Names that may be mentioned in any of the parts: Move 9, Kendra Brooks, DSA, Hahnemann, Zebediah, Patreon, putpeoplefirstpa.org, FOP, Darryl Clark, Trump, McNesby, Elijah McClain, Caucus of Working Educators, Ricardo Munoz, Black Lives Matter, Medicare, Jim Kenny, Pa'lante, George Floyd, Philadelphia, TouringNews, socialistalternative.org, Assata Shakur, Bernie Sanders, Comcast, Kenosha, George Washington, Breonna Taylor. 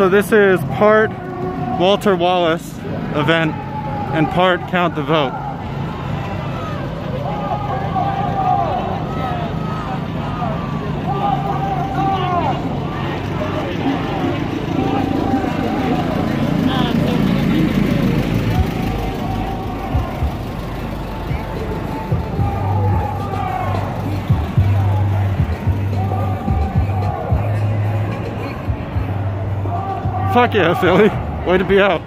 So this is part Walter Wallace event and part Count the Vote. Fuck yeah, Philly. Way to be out.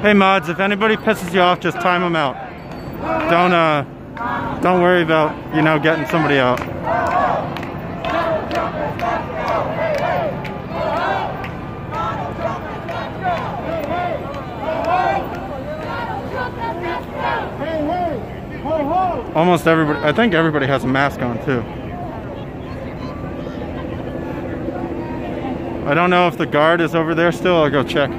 Hey mods, if anybody pisses you off, just time them out. Don't worry about, you know, getting somebody out. Almost everybody, I think everybody has a mask on too. I don't know if the guard is over there still, I'll go check.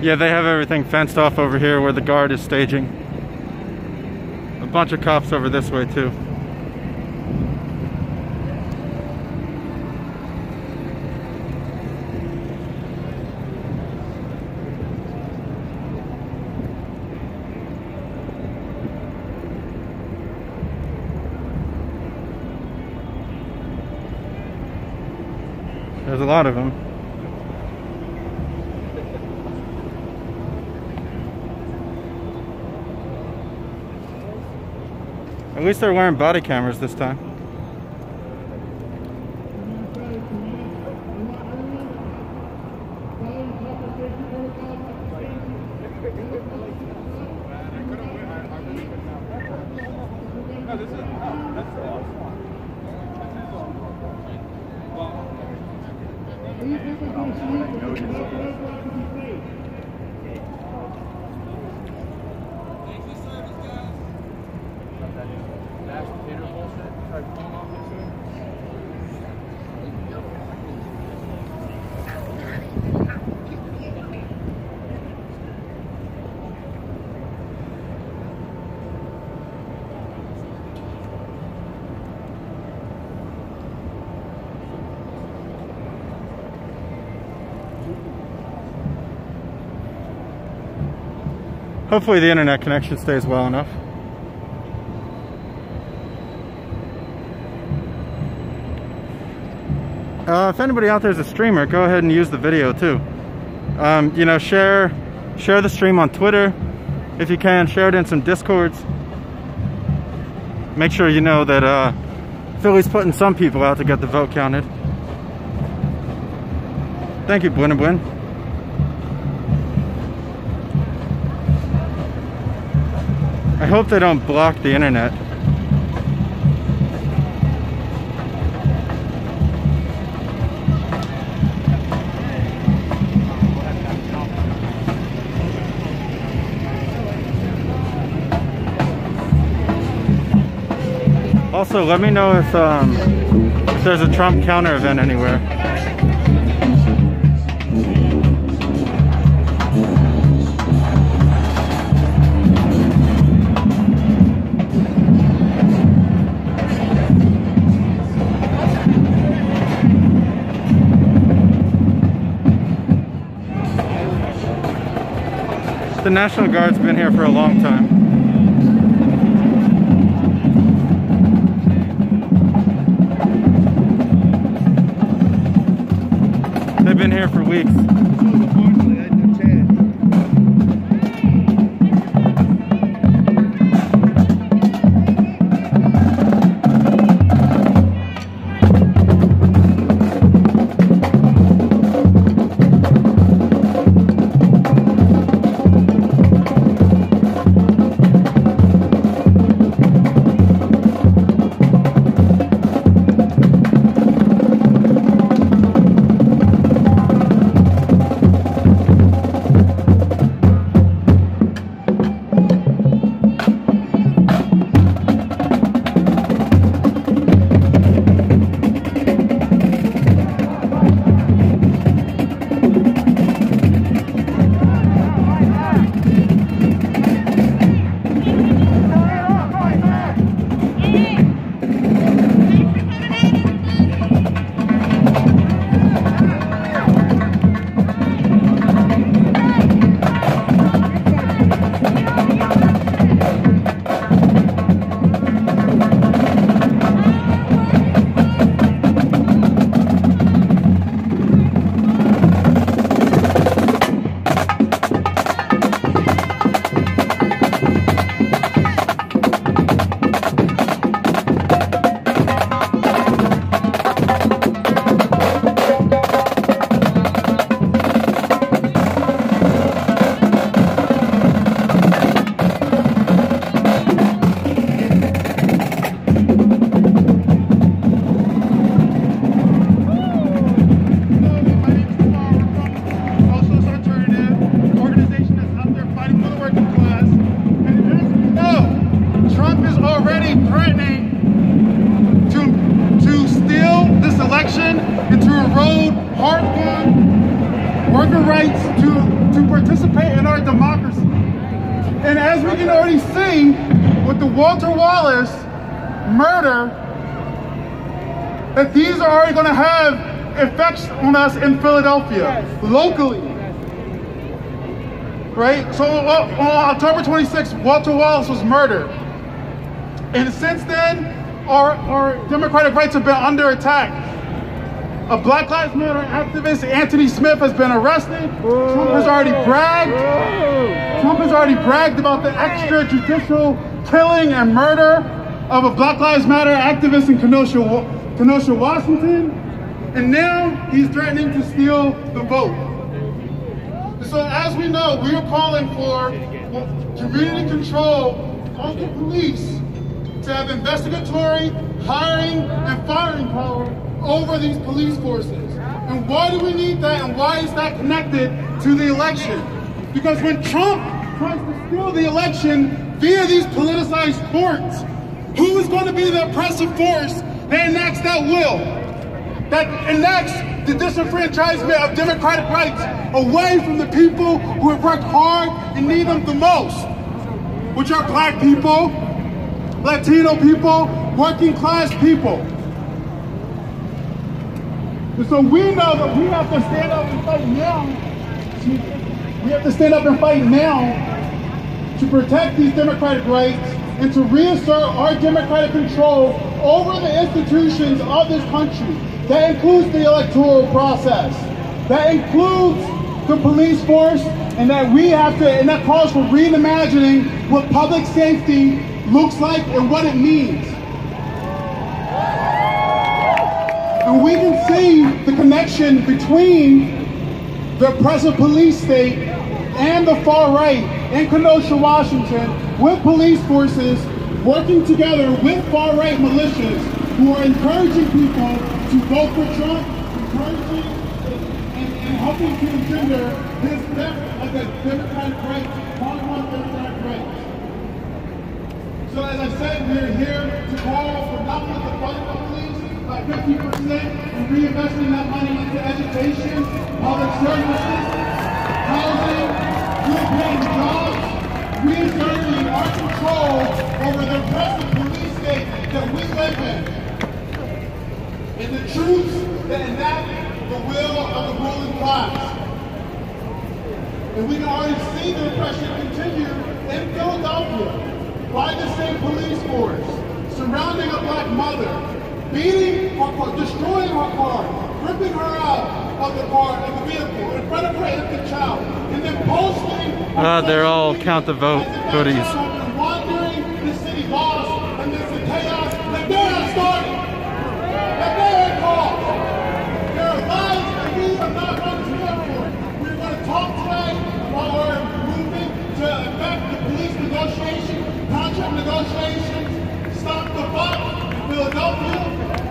Yeah, they have everything fenced off over here where the guard is staging. A bunch of cops over this way too. There's a lot of them. At least they're wearing body cameras this time. Thanks for service, guys. Hopefully the internet connection stays well enough. If anybody out there is a streamer, go ahead and use the video too. You know, share the stream on Twitter if you can. Share it in some Discords. Make sure you know that Philly's putting some people out to get the vote counted. Thank you, Blin and Blin. I hope they don't block the internet. Also, let me know if there's a Trump counter event anywhere. The National Guard's been here for a long time. They've been here for weeks. Walter Wallace murder, that these are already going to have effects on us in Philadelphia, yes, locally, yes, right? So on October 26th, Walter Wallace was murdered. And since then, our democratic rights have been under attack. A Black Lives Matter activist, Anthony Smith, has been arrested. Whoa. Trump has already bragged. Whoa. Trump has already bragged about the extrajudicial killing and murder of a Black Lives Matter activist in Kenosha, Washington, and now he's threatening to steal the vote. So as we know, we are calling for community control of the police to have investigatory, hiring, and firing power over these police forces. And why do we need that, and why is that connected to the election? Because when Trump tries to steal the election via these politicized courts, who is going to be the oppressive force that enacts that will, that enacts the disenfranchisement of democratic rights away from the people who have worked hard and need them the most, which are black people, Latino people, working class people. And so we know that we have to stand up and fight now. We have to stand up and fight now to protect these democratic rights and to reassert our democratic control over the institutions of this country. That includes the electoral process. That includes the police force, and that we have to, and that calls for reimagining what public safety looks like and what it means. And we can see the connection between the oppressive police state and the far right in Kenosha, Washington, with police forces working together with far right militias who are encouraging people to vote for Trump, encouraging and helping to engender his theft of the democratic rights, hard-won democratic rights. So as I said, we're here to call for not only the funding of police, by 50%, and reinvesting that money into education, public services, housing, good-paying jobs, reasserting our control over the oppressive police state that we live in, and the troops that enact the will of the ruling class. And we can already see the oppression continue in Philadelphia by the same police force, surrounding a black mother, beating her car, destroying her car, ripping her out of the car, of the vehicle, in front of her infant child, and then posting... they're all Count the Vote hoodies. ...and wandering the city lost amidst the chaos that they have started, that they have caused. There are lives that we are not going to care for. We're going to talk today about our movement to affect the police negotiation, contract negotiations, stop the fight, Philadelphia,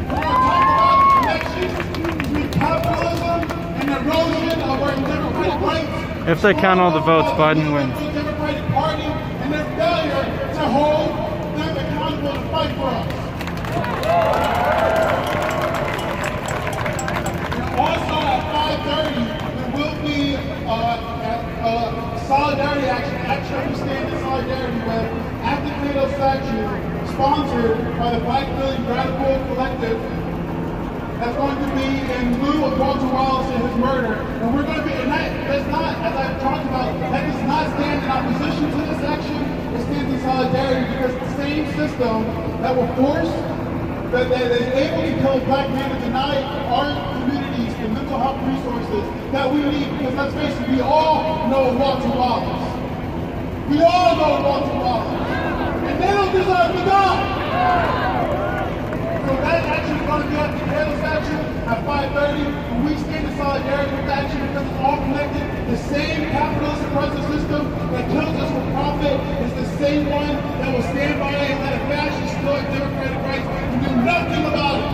we're going to talk about the connections between capitalism and the erosion of our democratic rights. If they count all the votes, Biden wins. The Democratic Party and their failure to hold them accountable to fight for us. And also at 5:30, there will be a solidarity action we stand in solidarity with at the Cato Statue, sponsored by the Black Philly Radical Collective, that's going to be in lieu of Walter Wallace and his murder. And we're going to be, and that's not, as I've talked about, that does not stand in opposition to this action. It stands in solidarity because the same system that will force, that is able to kill black men and deny our communities the mental health resources that we need. Because let's face it, we all know Walter Wallace. We all know Walter Wallace. And they don't deserve to die! So that action is going to be at the Cato Statue at 5:30, and we stand in solidarity with that action because it's all connected. The same capitalist oppressive system that kills us for profit is the same one that will stand by and let a fascist destroy democratic rights and do nothing about it.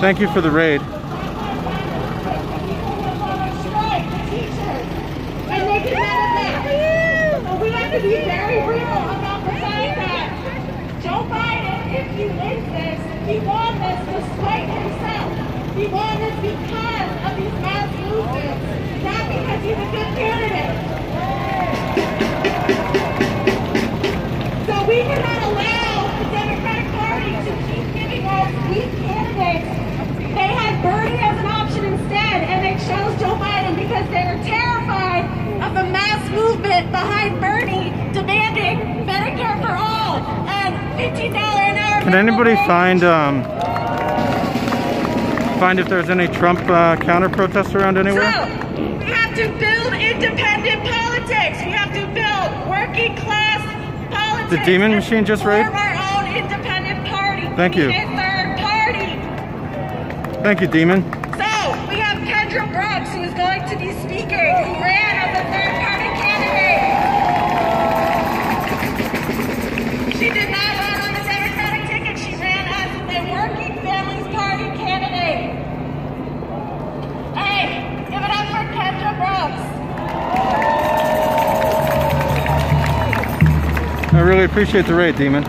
Thank you for the raid. Can anybody find if there's any Trump counter-protests around anywhere? So, we have to build independent politics. We have to build working class politics. The demon machine just raided? Form our own independent party. Thank you. A third party. Thank you, demon. So, we have Kendra Brooks, who is going to be speaker, who ran as a third party candidate. She did not run on the Democratic ticket. She ran as a working families party candidate. I really appreciate the raid, Demon.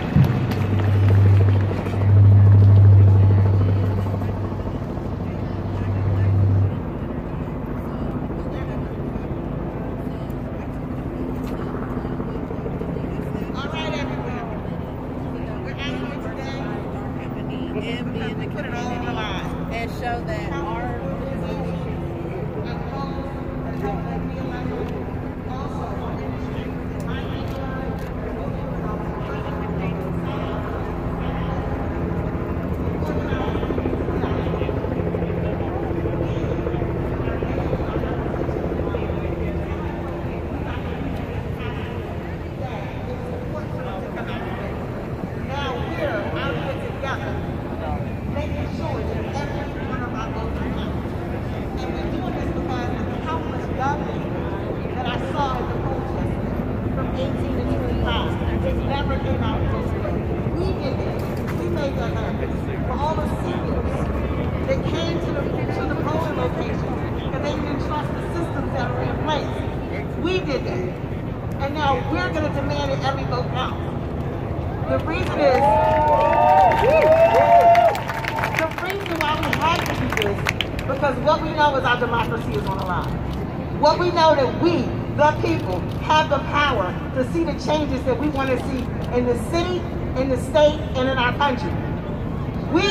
Changes that we want to see in the city, in the state, and in our country. We,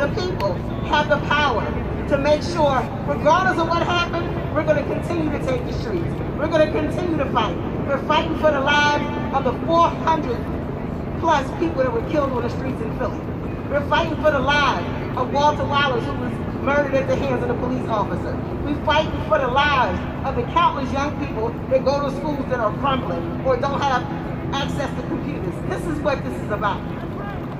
the people, have the power to make sure, regardless of what happened, we're going to continue to take the streets. We're going to continue to fight. We're fighting for the lives of the 400 plus people that were killed on the streets in Philly. We're fighting for the lives of Walter Wallace, who was murdered at the hands of the police officer. We're fighting for the lives of the countless young people that go to schools that are crumbling or don't have access to computers. This is what this is about.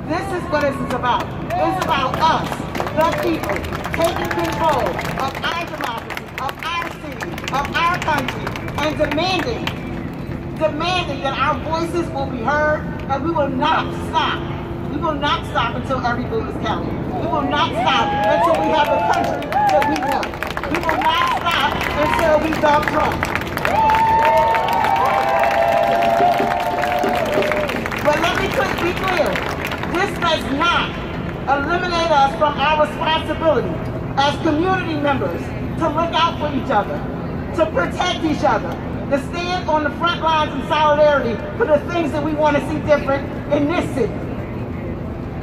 This is what this is about. It's about us, the people, taking control of our democracy, of our city, of our country, and demanding that our voices will be heard, and we will not stop. We will not stop until every vote is counted. We will not stop until we have the country that we want. We will not stop until we dump Trump. But let me be clear. This does not eliminate us from our responsibility as community members to look out for each other, to protect each other, to stand on the front lines in solidarity for the things that we want to see different in this city.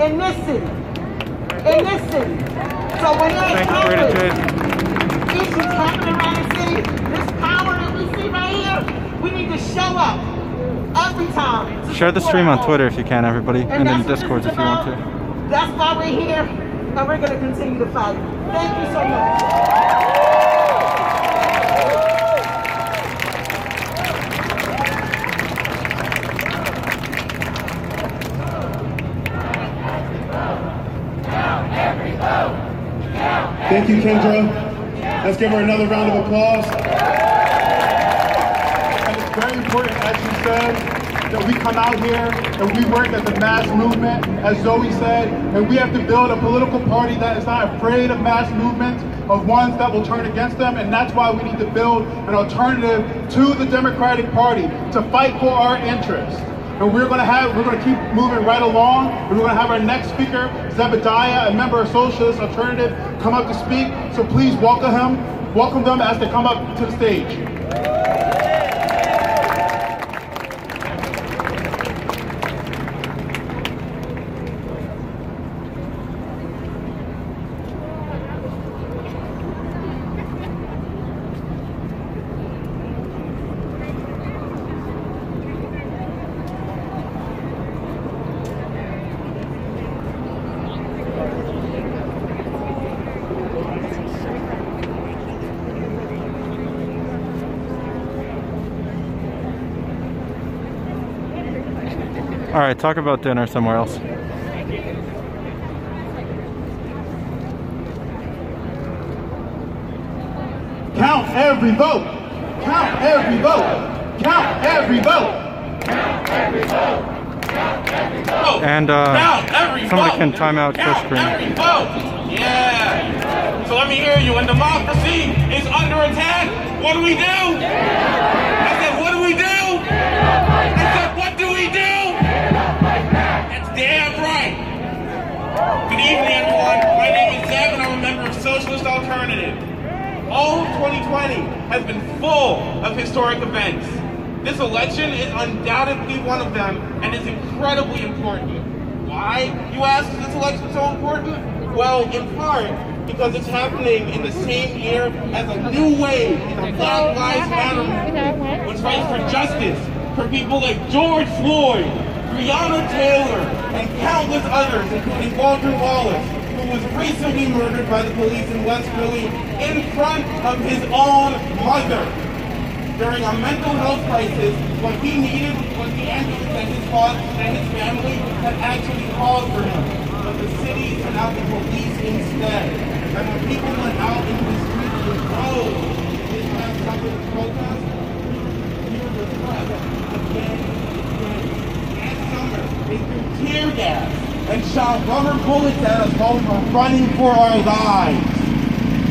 In this city. In this city. So when it is issues happening around the city, this power that we see right here, we need to show up every time. Share the stream on Twitter if you can, everybody, and in Discord if you want to. That's why we're here, and we're going to continue to fight. Thank you so much. Thank you, Kendra. Let's give her another round of applause. And it's very important, as she said, that we come out here and we work as a mass movement, as Zoe said, and we have to build a political party that is not afraid of mass movements, of ones that will turn against them, and that's why we need to build an alternative to the Democratic Party to fight for our interests. And we're gonna keep moving right along. We're gonna have our next speaker, Zebediah, a member of Socialist Alternative, come up to speak. So please welcome him, welcome them as they come up to the stage. All right, talk about dinner somewhere else. Count every vote. Count every vote. Count every vote. Count every vote. Count every vote. And somebody can time out Chris Green. Count every vote. Yeah. So let me hear you. When democracy is under attack, what do we do? I said, what do we do? I said, what do we do? evening, everyone. My name is Zeb, and I'm a member of Socialist Alternative. All of 2020 has been full of historic events. This election is undoubtedly one of them, and is incredibly important. Why, you ask, is this election so important? Well, in part, because it's happening in the same year as a new wave in the Black Lives Matter, which fights for justice for people like George Floyd, Breonna Taylor, and countless others, including Walter Wallace, who was recently murdered by the police in West Philly in front of his own mother during a mental health crisis. What he needed was the ambulance that his father and his family had actually called for him. But the city sent out the police instead. And when people went out into the streets and closed, this last summer of protest, we were repressed again. They threw tear gas and shot rubber bullets at us while we were running for our lives.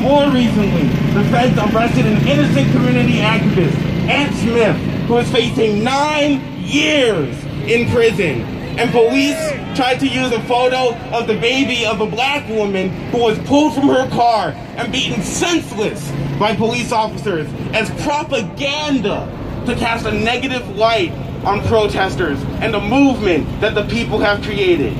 More recently, the feds arrested an innocent community activist, Ant Smith, who is facing 9 years in prison. And police tried to use a photo of the baby of a black woman who was pulled from her car and beaten senseless by police officers as propaganda to cast a negative light on protesters and the movement that the people have created.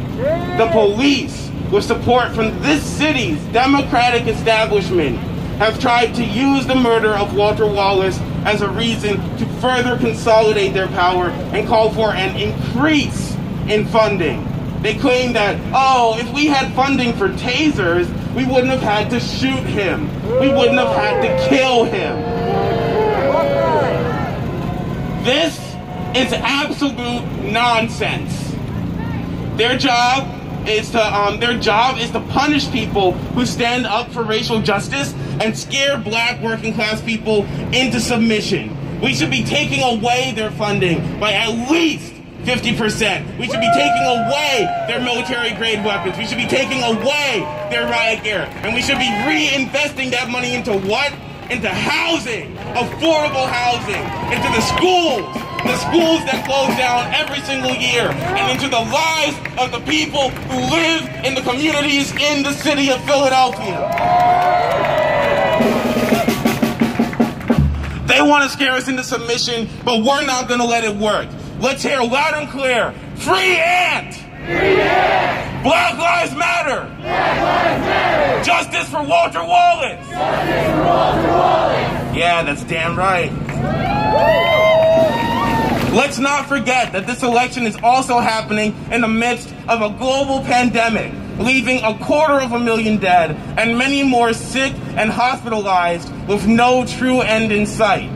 The police, with support from this city's democratic establishment, have tried to use the murder of Walter Wallace as a reason to further consolidate their power and call for an increase in funding. They claim that, oh, if we had funding for tasers, we wouldn't have had to shoot him. We wouldn't have had to kill him. This is absolute nonsense. Their job is to punish people who stand up for racial justice and scare black working class people into submission. We should be taking away their funding by at least 50%. We should be taking away their military grade weapons. We should be taking away their riot gear. And we should be reinvesting that money into what? Into housing, affordable housing, into the schools that close down every single year, and into the lives of the people who live in the communities in the city of Philadelphia. They want to scare us into submission, but we're not going to let it work. Let's hear loud and clear, free Ant! Free Ant! Black Lives Matter! Black Lives Matter! Justice for Walter Wallace! Justice for Walter Wallace! Yeah, that's damn right. Let's not forget that this election is also happening in the midst of a global pandemic, leaving 250,000 dead and many more sick and hospitalized with no true end in sight.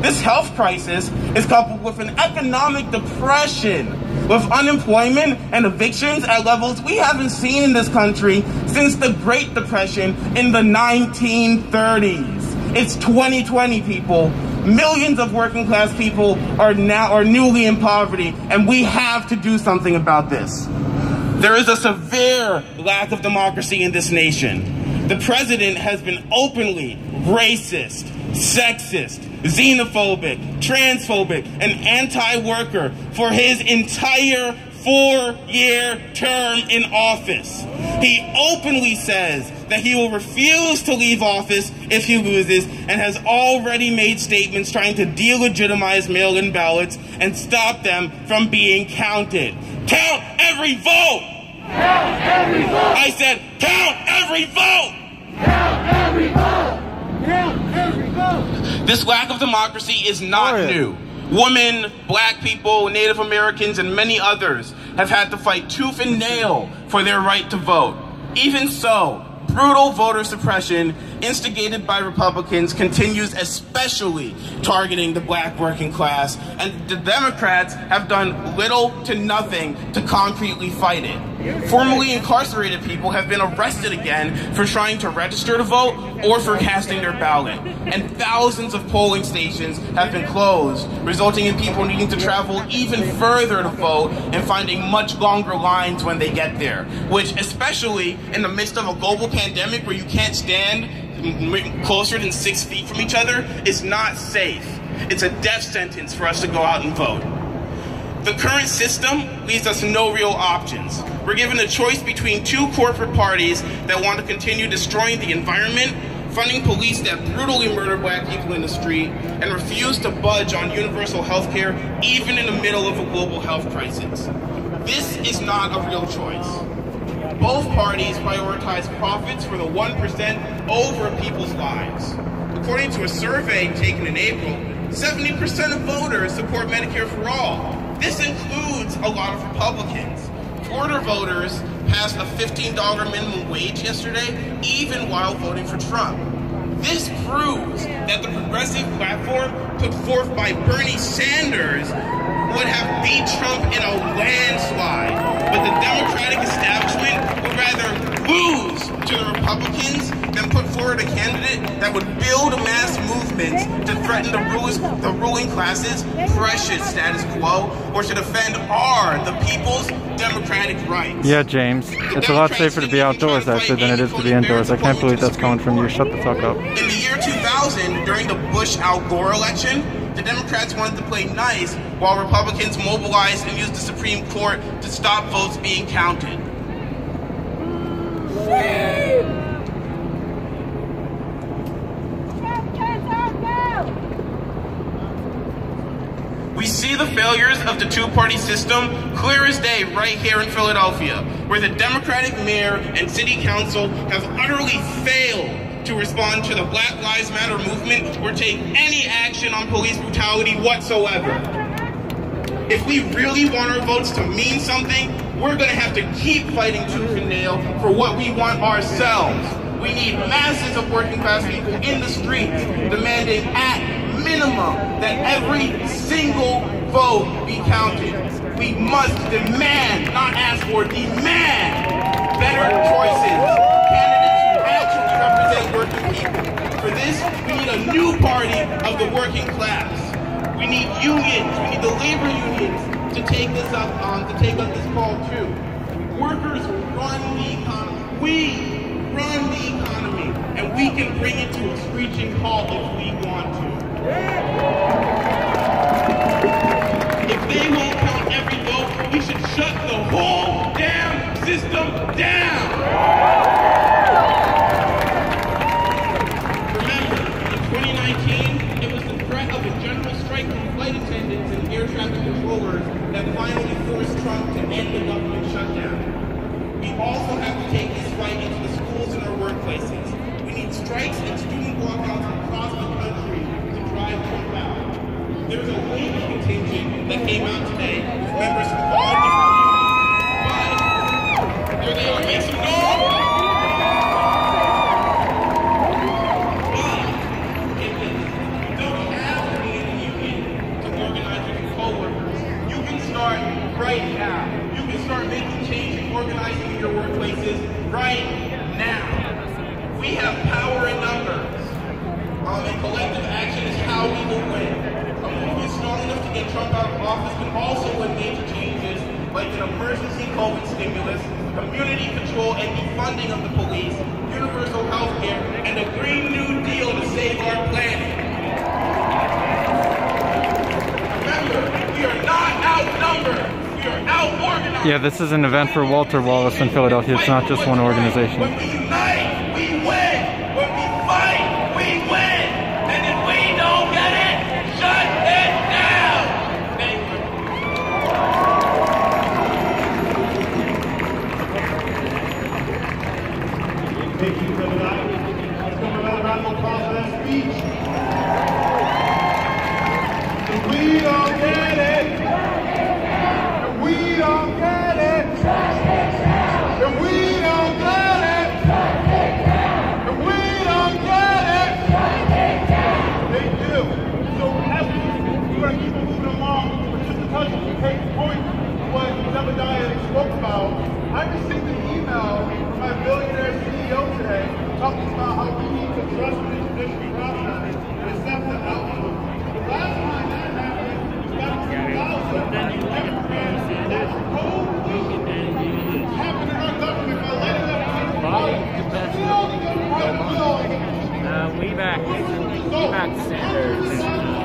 This health crisis is coupled with an economic depression, with unemployment and evictions at levels we haven't seen in this country since the Great Depression in the 1930s. It's 2020, people. Millions of working class people are newly in poverty, and we have to do something about this. There is a severe lack of democracy in this nation. The president has been openly racist, sexist, xenophobic, transphobic, and anti-worker for his entire 4-year term in office. He openly says that he will refuse to leave office if he loses, and has already made statements trying to delegitimize mail-in ballots and stop them from being counted. Count every vote! Count every vote! I said, count every vote! Count every vote! Count every vote! This lack of democracy is not new. Women, black people, Native Americans, and many others have had to fight tooth and nail for their right to vote. Even so, brutal voter suppression instigated by Republicans continues, especially targeting the black working class, and the Democrats have done little to nothing to concretely fight it. Formerly incarcerated people have been arrested again for trying to register to vote or for casting their ballot, and thousands of polling stations have been closed, resulting in people needing to travel even further to vote and finding much longer lines when they get there, which, especially in the midst of a global pandemic where you can't stand closer than 6 feet from each other, is not safe. It's a death sentence for us to go out and vote. The current system leaves us no real options. We're given a choice between two corporate parties that want to continue destroying the environment, funding police that brutally murder black people in the street, and refuse to budge on universal health care, even in the middle of a global health crisis. This is not a real choice. Both parties prioritize profits for the 1% over people's lives. According to a survey taken in April, 70% of voters support Medicare for all. This includes a lot of Republicans. Florida voters passed a $15 minimum wage yesterday, even while voting for Trump. This proves that the progressive platform put forth by Bernie Sanders would have beat Trump in a landslide, but the Democratic establishment would rather lose to the Republicans than put forward a candidate that would build a mass movement to threaten the ruling class's precious status quo or to defend the people's democratic rights. Yeah, James, it's a lot safer to be outdoors actually than it is to be indoors. I can't believe that's coming from you. Shut the fuck up. In the year 2000, during the Bush-Al Gore election, the Democrats wanted to play nice while Republicans mobilized and used the Supreme Court to stop votes being counted. We see the failures of the two-party system clear as day right here in Philadelphia, where the Democratic mayor and city council have utterly failed to respond to the Black Lives Matter movement or take any action on police brutality whatsoever. If we really want our votes to mean something, we're gonna have to keep fighting tooth and nail for what we want ourselves. We need masses of working class people in the streets demanding at minimum that every single vote be counted. We must demand, not ask for, demand better choices. For this, we need a new party of the working class. We need unions, we need the labor unions to take up this call too. Workers run the economy. We run the economy, and we can bring it to a screeching halt if we want to. If they won't count every vote, we should shut the whole damn system down. That finally forced Trump to end the government shutdown. We also have to take this fight into the schools and our workplaces. We need strikes and student walkouts across the country to drive Trump out. There's a wave contingent that came out today with members from all different unions. But there they are. Make some noise! Right now. You can start making change and organizing in your workplaces right now. We have power in numbers. And collective action is how we will win. A movement strong enough to get Trump out of office can also win major changes like an emergency COVID stimulus, community control and defunding of the police, universal health care, and a Green New Deal to save our planet. Remember, we are not outnumbered. Yeah, this is an event for Walter Wallace in Philadelphia. It's not just one organization. When we unite, we win. When we fight, we win. And if we don't get it, shut it down. Thank you. Thank you for tonight. Let's give another round of applause for that speech. If we don't get it, Zebediah spoke about. I received an email from my billionaire CEO today talking about how we need to trust the judiciary process and accept the outcome. The last time that happened, we got to that's totally happened in our government by letting them take the money. We don't get part of the bill. We back Sanders.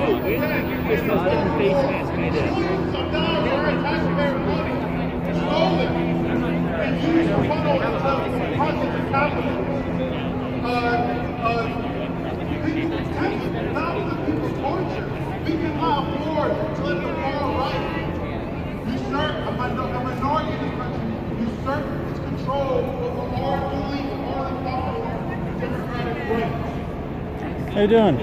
How you doing?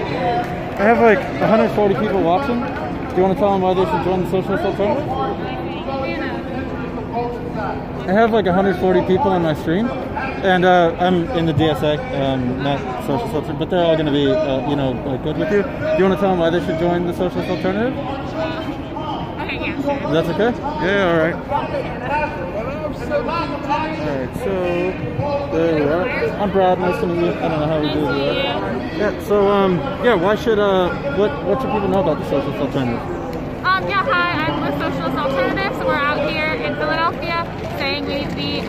I have like 140 people watching. Do you want to tell them why they should join the Socialist Alternative? I have like 140 people on my stream, and I'm in the DSA, not Socialist Alternative, but they're all going to be, you know, like good with you. Do you want to tell them why they should join the Socialist Alternative? Okay, yeah. That's okay? Yeah, all right. All right, so there we are. I'm Brad. Nice to meet you. I don't know how we do that. Yeah, so, yeah, why should, what should people know about the Socialist Alternative? Yeah, hi, I'm with Socialist Alternative, so we're out here in Philadelphia saying we need to be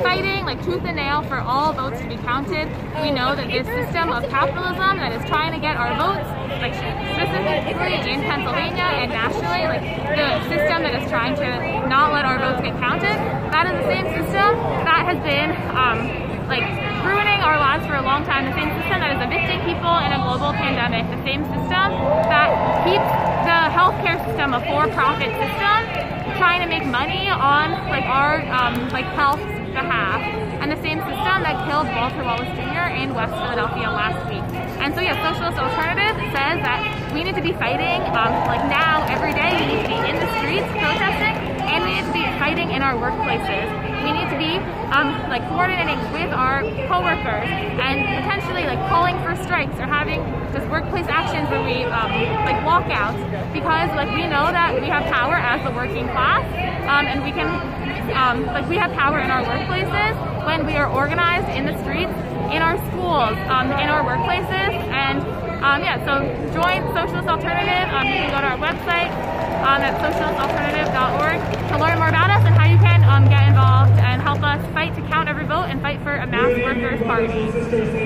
fighting, like, tooth and nail for all votes to be counted. We know that this system of capitalism that is trying to get our votes, like, specifically in Pennsylvania and nationally, like, the system that is trying to not let our votes get counted, that is the same system that has been, like, ruining our lives for a long time, the same system that is evicting people in a global pandemic, the same system that keeps the healthcare system a for-profit system, trying to make money on like our like health's behalf, and the same system that killed Walter Wallace Jr. in West Philadelphia last week. And so yeah, Socialist Alternative says that we need to be fighting like now, every day, we need to be in the streets protesting, and we need to be fighting in our workplaces. We need to be like coordinating with our co-workers and potentially like calling for strikes or having just workplace actions where we like walkouts, because like we know that we have power as the working class, and we can like we have power in our workplaces when we are organized in the streets, in our schools, in our workplaces, and yeah. So join Socialist Alternative. You can go to our website at socialistalternative.org to learn more about us and how you can get involved and help us fight to count every vote and fight for a mass workers' party.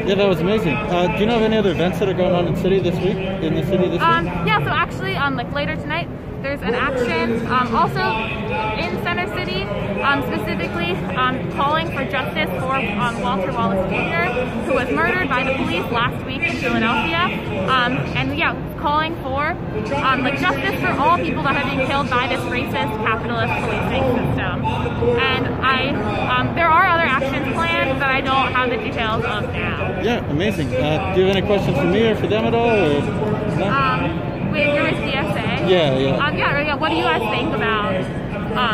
Yeah, that was amazing. Do you know of any other events that are going on in the city this week? Yeah, so actually, like later tonight, there's an action also in Center City, specifically calling for justice for Walter Wallace Jr., who was murdered by the police last week in Philadelphia, and yeah, calling for like justice for all people that have been killed by this racist capitalist policing system. And I, there are other actions planned, but I don't have the details of now. Yeah, amazing. Do you have any questions for me or for them at all? Or wait, you're with DSA? Yeah, yeah. Yeah. What do you guys think about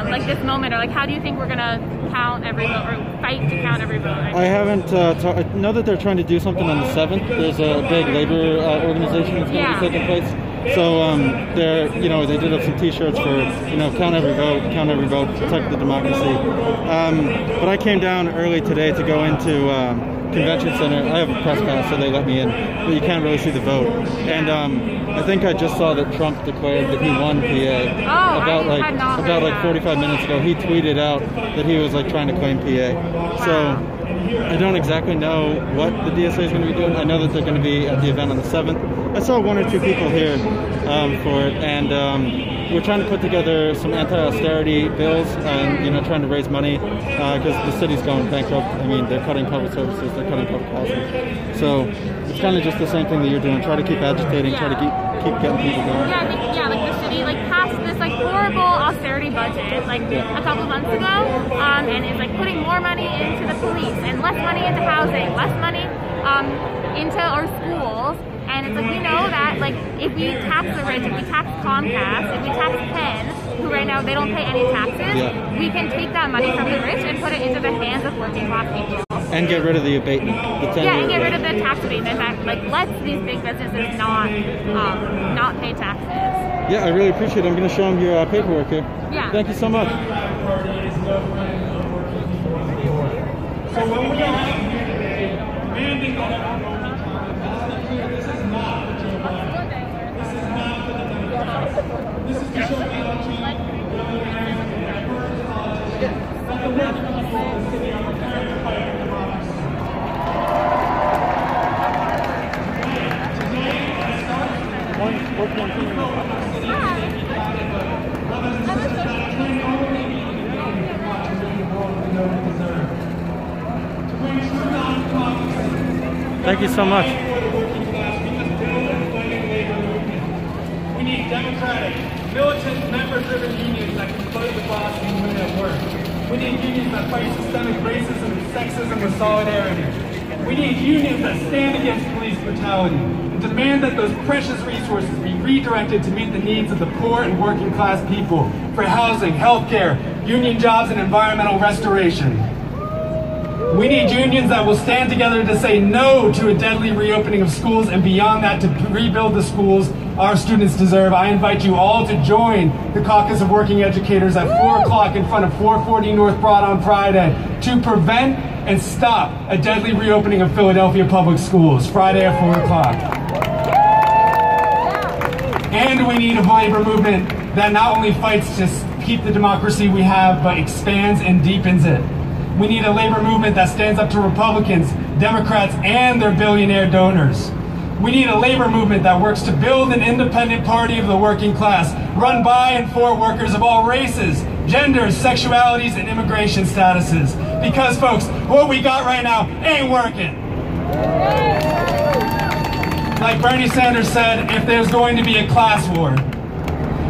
like this moment, or like how do you think we're gonna count every vote or fight to count every vote? I haven't. I know that they're trying to do something on the 7th. There's a big labor organization that's going to be taking place. So they're, you know, they did up some T-shirts for, you know, count every vote, protect the democracy. But I came down early today to go into Convention Center. I have a press pass, so they let me in, but you can't really see the vote. And I think I just saw that Trump declared that he won PA about 45 minutes ago. He tweeted out that he was like trying to claim PA. So. I don't exactly know what the DSA is going to be doing. I know that they're going to be at the event on the 7th. I saw one or two people here for it, and we're trying to put together some anti-austerity bills and, you know, trying to raise money because the city's going bankrupt. I mean, they're cutting public services, they're cutting public housing. So it's kind of just the same thing that you're doing. Try to keep agitating, try to keep getting people going. Yeah, I think, yeah, like the city like passed this like horrible austerity budget like a couple months ago, and it's like putting more money into the police and less money into housing, less money into our schools. And it's like we know that like if we tax the rich, if we tax Comcast, if we tax Penn, who right now they don't pay any taxes, we can take that money from the rich and put it into the hands of working class people. And get rid of the abatement. And get rid of the tax abatement that like lets these big businesses not pay taxes. Yeah, I really appreciate it. I'm going to show them your paperwork here. Yeah. Thank you so much. So what we got today, landing on our this is not the Jim. This is not the Democrats. This is the Socialist Alternative. Today, I started Thank you so much. We need democratic, militant, member-driven unions that can fight the boss and women at work. We need unions that fight systemic racism and sexism with solidarity. We need unions that stand against police brutality and demand that those precious resources be redirected to meet the needs of the poor and working-class people for housing, healthcare, union jobs, and environmental restoration. We need unions that will stand together to say no to a deadly reopening of schools and beyond that to rebuild the schools our students deserve. I invite you all to join the Caucus of Working Educators at 4 o'clock in front of 440 North Broad on Friday to prevent and stop a deadly reopening of Philadelphia public schools, Friday at 4 o'clock. And we need a labor movement that not only fights to keep the democracy we have, but expands and deepens it. We need a labor movement that stands up to Republicans, Democrats, and their billionaire donors. We need a labor movement that works to build an independent party of the working class, run by and for workers of all races, genders, sexualities, and immigration statuses. Because, folks, what we got right now ain't working. Like Bernie Sanders said, if there's going to be a class war,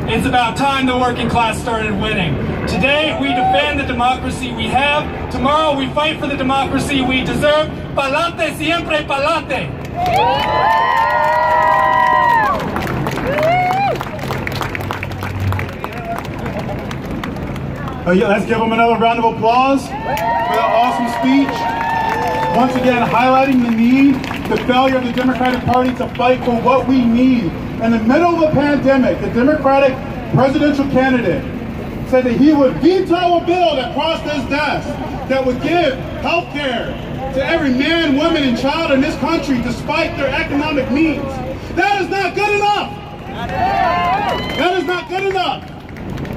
it's about time the working class started winning. Today, we defend the democracy we have. Tomorrow, we fight for the democracy we deserve. Pa'lante, siempre pa'lante. Let's give them another round of applause for that awesome speech. Once again, highlighting the need, the failure of the Democratic Party to fight for what we need. In the middle of a pandemic, the Democratic presidential candidate said that he would veto a bill that crossed his desk that would give health care to every man, woman, and child in this country despite their economic means. That is not good enough. That is not good enough.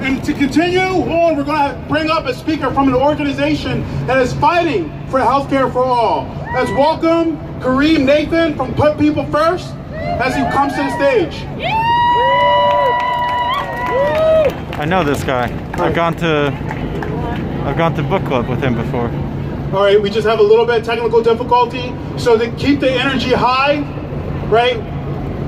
And to continue on, we're going to bring up a speaker from an organization that is fighting for health care for all. Let's welcome Kareem Nathan from Put People First as he comes to the stage. I know this guy. I've gone to book club with him before. All right, we just have a little bit of technical difficulty, so to keep the energy high, right?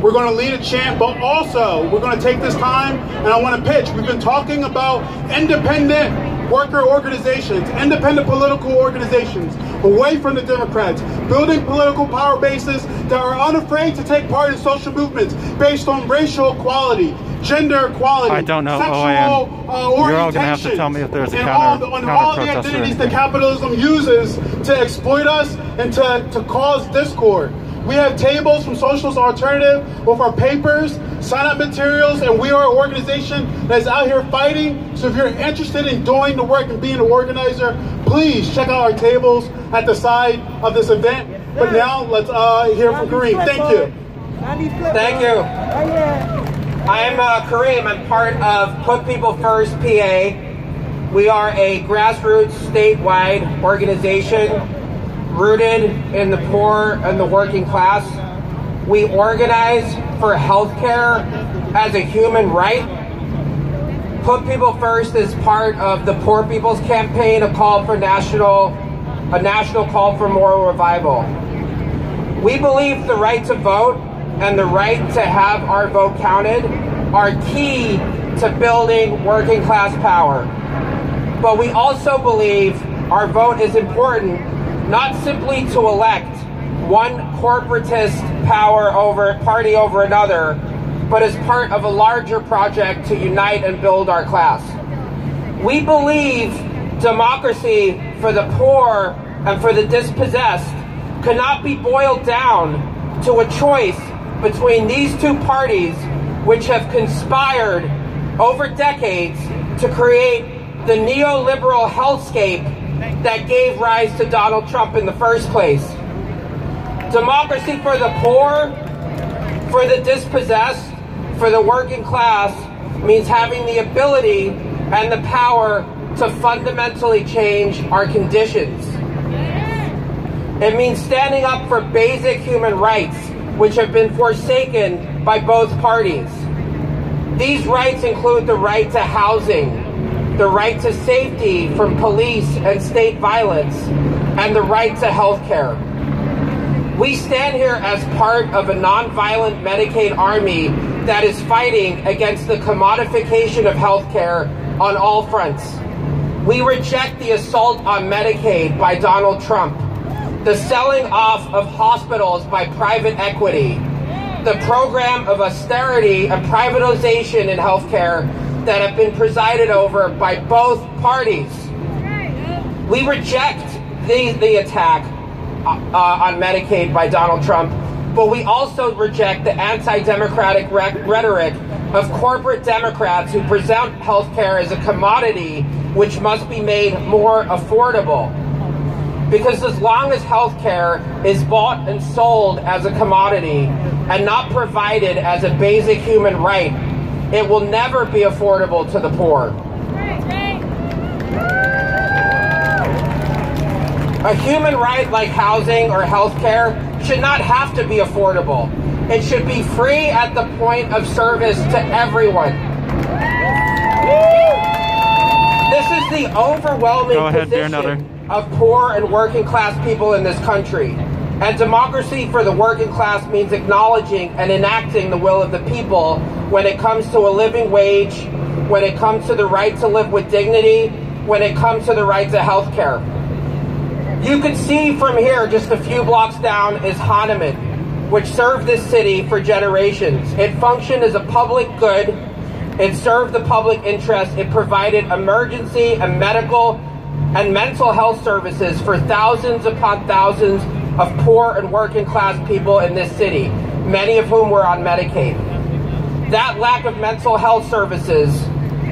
We're going to lead a chant, but also we're going to take this time, and I want to pitch. We've been talking about independent worker organizations, independent political organizations, away from the Democrats, building political power bases that are unafraid to take part in social movements based on racial equality, gender equality, I don't know, sexual orientation. You're all going to have to tell me if there's a counter protest. All the identities that capitalism uses to exploit us and to cause discord. We have tables from Socialist Alternative with our papers, sign-up materials, and we are an organization that is out here fighting. So if you're interested in doing the work and being an organizer, please check out our tables at the side of this event. Yes, but now let's hear from Kareem. Thank you. Thank you. I am Kareem. I'm part of Put People First PA. We are a grassroots, statewide organization rooted in the poor and the working class. We organize for healthcare as a human right. Put People First is part of the Poor People's Campaign, a national call for moral revival. We believe the right to vote and the right to have our vote counted are key to building working class power. But we also believe our vote is important, not simply to elect one corporatist party over another, but as part of a larger project to unite and build our class. We believe democracy for the poor and for the dispossessed cannot be boiled down to a choice between these two parties, which have conspired over decades to create the neoliberal hellscape that gave rise to Donald Trump in the first place. Democracy for the poor, for the dispossessed, for the working class means having the ability and the power to fundamentally change our conditions. It means standing up for basic human rights, which have been forsaken by both parties. These rights include the right to housing, the right to safety from police and state violence, and the right to health care. We stand here as part of a nonviolent Medicaid army that is fighting against the commodification of health care on all fronts. We reject the assault on Medicaid by Donald Trump, the selling off of hospitals by private equity, the program of austerity and privatization in healthcare that have been presided over by both parties. We reject the attack on Medicaid by Donald Trump, but we also reject the anti-democratic rhetoric of corporate Democrats who present healthcare as a commodity which must be made more affordable. Because as long as healthcare is bought and sold as a commodity and not provided as a basic human right, it will never be affordable to the poor. A human right like housing or healthcare should not have to be affordable. It should be free at the point of service to everyone. This is the overwhelming position of poor and working class people in this country. And democracy for the working class means acknowledging and enacting the will of the people when it comes to a living wage, when it comes to the right to live with dignity, when it comes to the right to health care. You can see from here, just a few blocks down, is Hahnemann, which served this city for generations. It functioned as a public good, it served the public interest, it provided emergency and medical and mental health services for thousands upon thousands of poor and working class people in this city, many of whom were on Medicaid. That lack of mental health services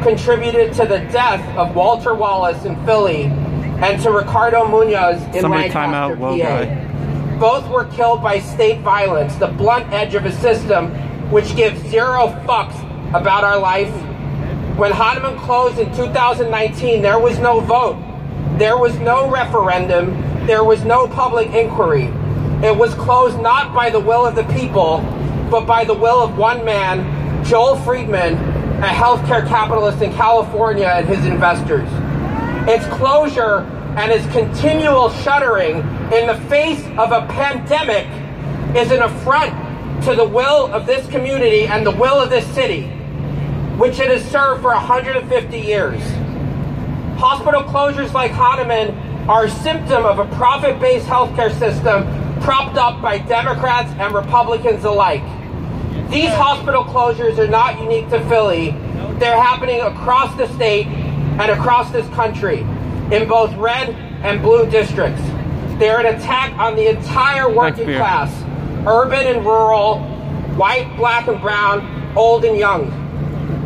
contributed to the death of Walter Wallace in Philly and to Ricardo Munoz in Lancaster, PA. Both were killed by state violence, the blunt edge of a system which gives zero fucks about our life. When Hahnemann closed in 2019, there was no vote. There was no referendum. There was no public inquiry. It was closed not by the will of the people, but by the will of one man, Joel Friedman, a healthcare capitalist in California, and his investors. Its closure and its continual shuttering in the face of a pandemic is an affront to the will of this community and the will of this city, which it has served for 150 years. Hospital closures like Hahnemann are a symptom of a profit-based healthcare system propped up by Democrats and Republicans alike. These hospital closures are not unique to Philly. They're happening across the state and across this country in both red and blue districts. They're an attack on the entire working class, urban and rural, white, black and brown, old and young.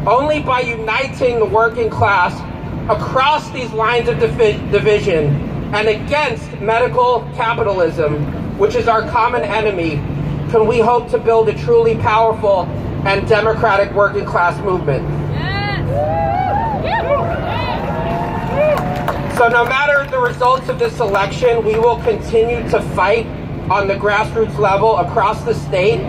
Only by uniting the working class across these lines of division and against medical capitalism, which is our common enemy, can we hope to build a truly powerful and democratic working class movement. Yes. So no matter the results of this election, we will continue to fight on the grassroots level across the state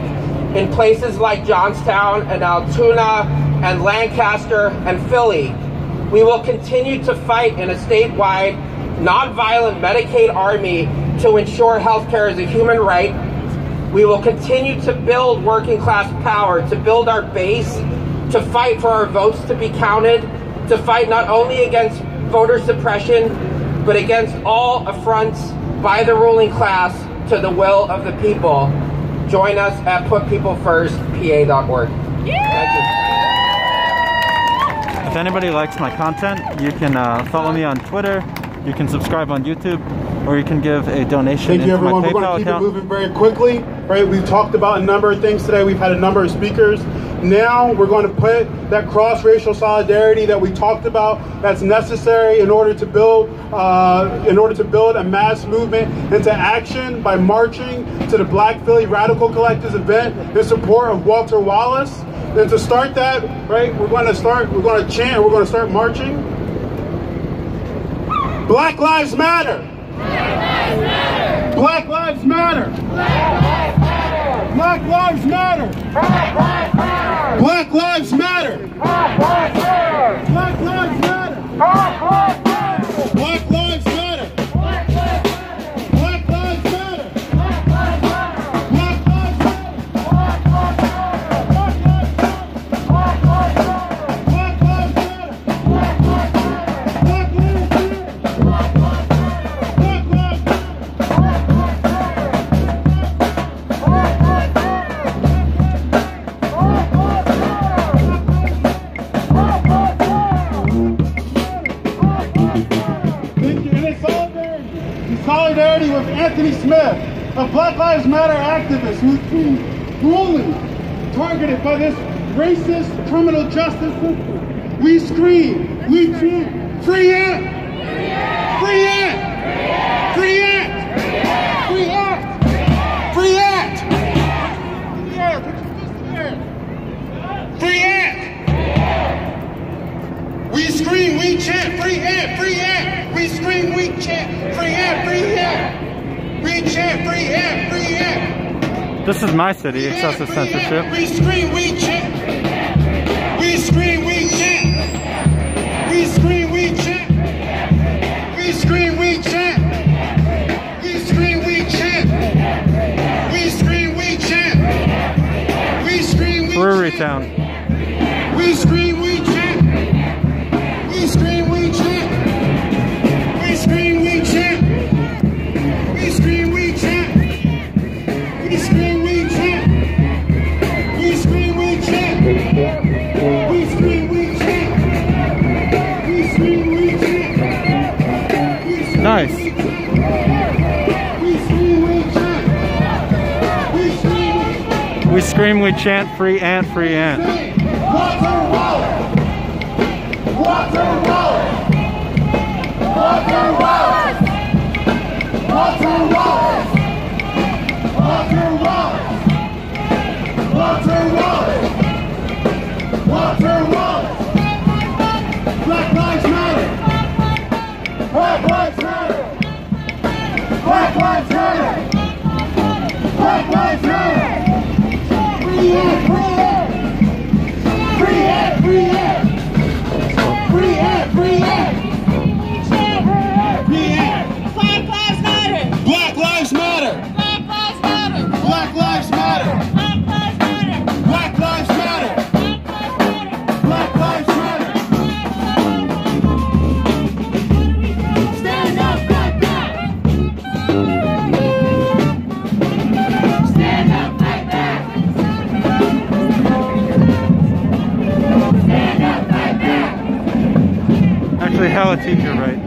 in places like Johnstown and Altoona and Lancaster and Philly. We will continue to fight in a statewide, nonviolent Medicaid army to ensure healthcare is a human right. We will continue to build working class power, to build our base, to fight for our votes to be counted, to fight not only against voter suppression, but against all affronts by the ruling class to the will of the people. Join us at putpeoplefirstpa.org. Thank you. If anybody likes my content, you can follow me on Twitter, you can subscribe on YouTube, or you can give a donation into my PayPal account. Thank you, everyone. We're going to keep it moving very quickly, right? We've talked about a number of things today. We've had a number of speakers. Now we're going to put that cross-racial solidarity that we talked about, that's necessary in order to build a mass movement, into action by marching to the Black Philly Radical Collective's event in support of Walter Wallace. And to start that, right, we're going to start marching. Black Lives Matter! Black Lives Matter! Black Lives Matter! Black Lives Matter! Black Lives Matter! Black Lives Matter! Black Lives Matter! Black Lives Matter! Black Lives Matter! Black Lives Matter! Black Lives Matter! Black Lives Matter! Black Lives Matter! Black Lives Matter! Black Lives Matter! Black Lives Matter! Black Lives Matter! Black Lives Matter! Black Lives Matter! Black Lives Matter! Black Lives Matter! Black Lives Matter! Solidarity with Anthony Smith, a Black Lives Matter activist who's being cruelly targeted by this racist criminal justice system. We scream, we chant, free Ant! Free Ant! Free Ant! Free Ant! Free Ant! Free Ant! We scream, we chant, free Ant! Free Ant! We scream, we chant, free Ant, free Ant. We chant, free Ant, free Ant. This is my city, excessive censorship. We scream, we chant. We scream, we chant. We scream, we chant. We scream, we chant. We scream, we chant. We scream, we chant. We scream, we chant. Brewery Town. We scream, we chant. We scream, we chant. We scream, we chant. We scream, we chant. We scream, we chant. We scream, we chant. We scream, we chant. We scream, we chant. Nice. We scream, we chant. We scream, we chant. Free Ant, free Ant. Walter Wallace. Walter Wallace. Walter Wallace! Walter Wallace! Walter Wallace! Walter Wallace! Walter Wallace! Black Lives Matter! Black Lives Matter! Black Lives Matter! Black Lives Matter! Free Ant! Free Ant! Free Ant! Free Ant! Free Ant! How a teacher, right?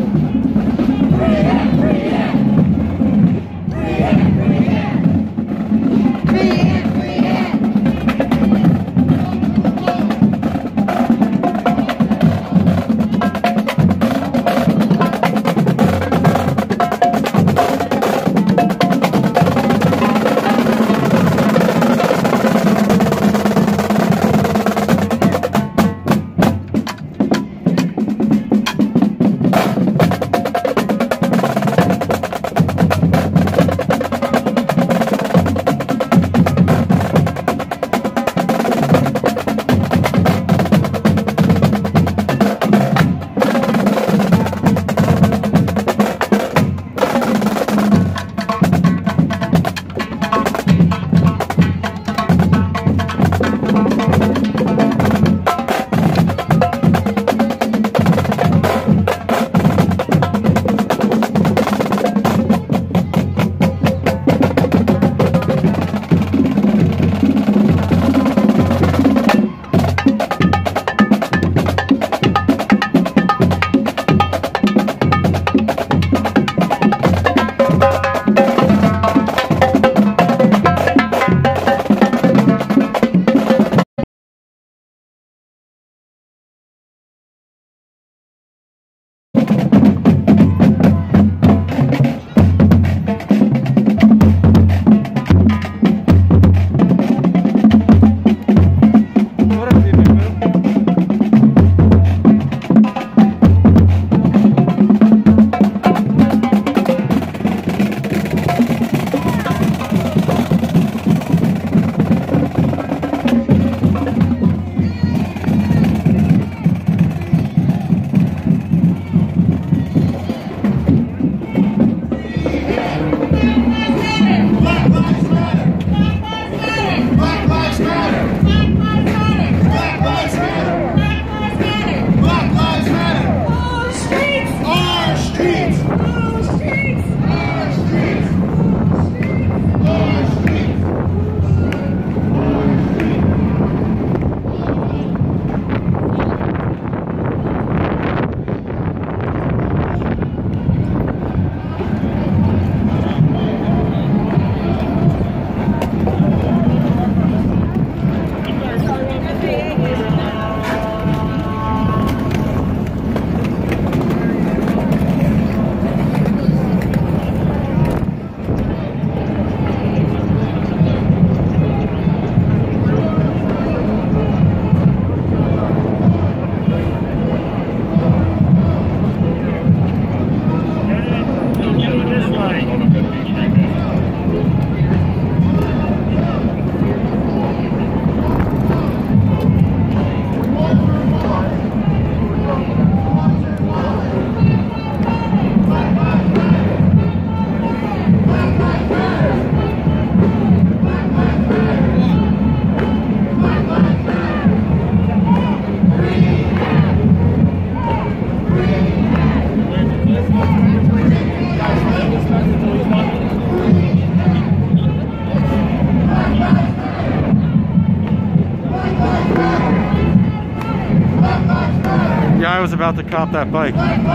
was about to cop that bike. Stand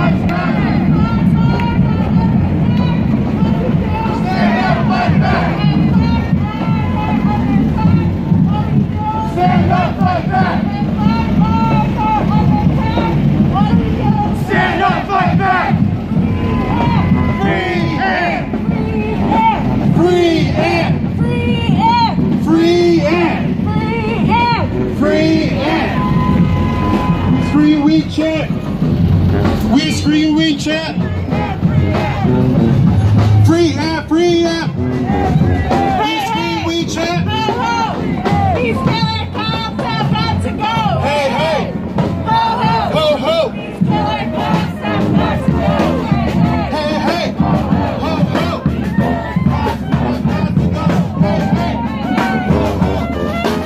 up like that! Stand up like that! Free air! Free air! Free air! Free air! Free air! Free air! Free we chant! We scream, we chant! Free air! Free air! We scream, we chant! He's killing cops, I've got to go! Hey, hey! Ho, ho! Ho, ho! He's killing cops, I've got to go! Hey, hey! Ho, ho! He's killing cops, I've got to go! Hey, hey! Ho, ho!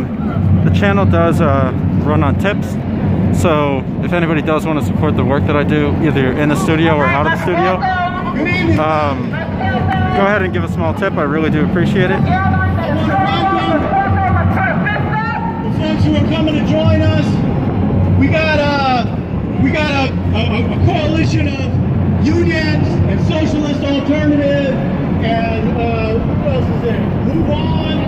The channel does run on tips, so if anybody does want to support the work that I do, either in the studio or out of the studio, go ahead and give a small tip. I really do appreciate it. Folks who are coming to join us, we got a coalition of unions and Socialist Alternative, and who else is there? Move 9.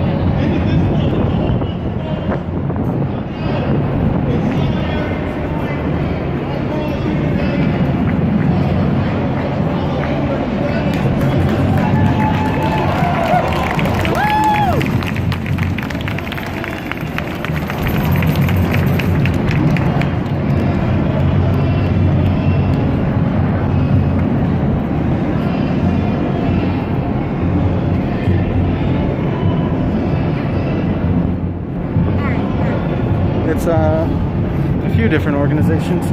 few different organizations.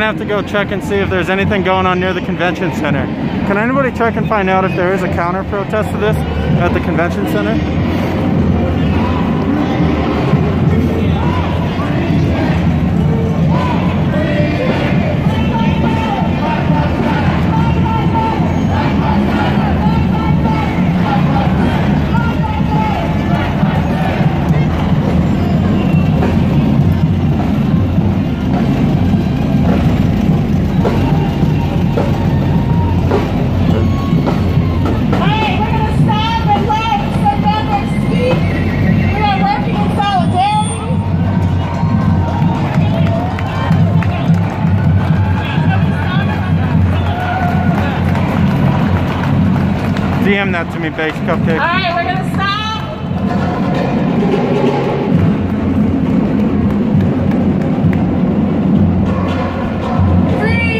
Have to go check and see if there's anything going on near the convention center. Can anybody check and find out if there is a counter protest to this at the convention center? That to me, baked cupcake. All right, we're gonna stop. Free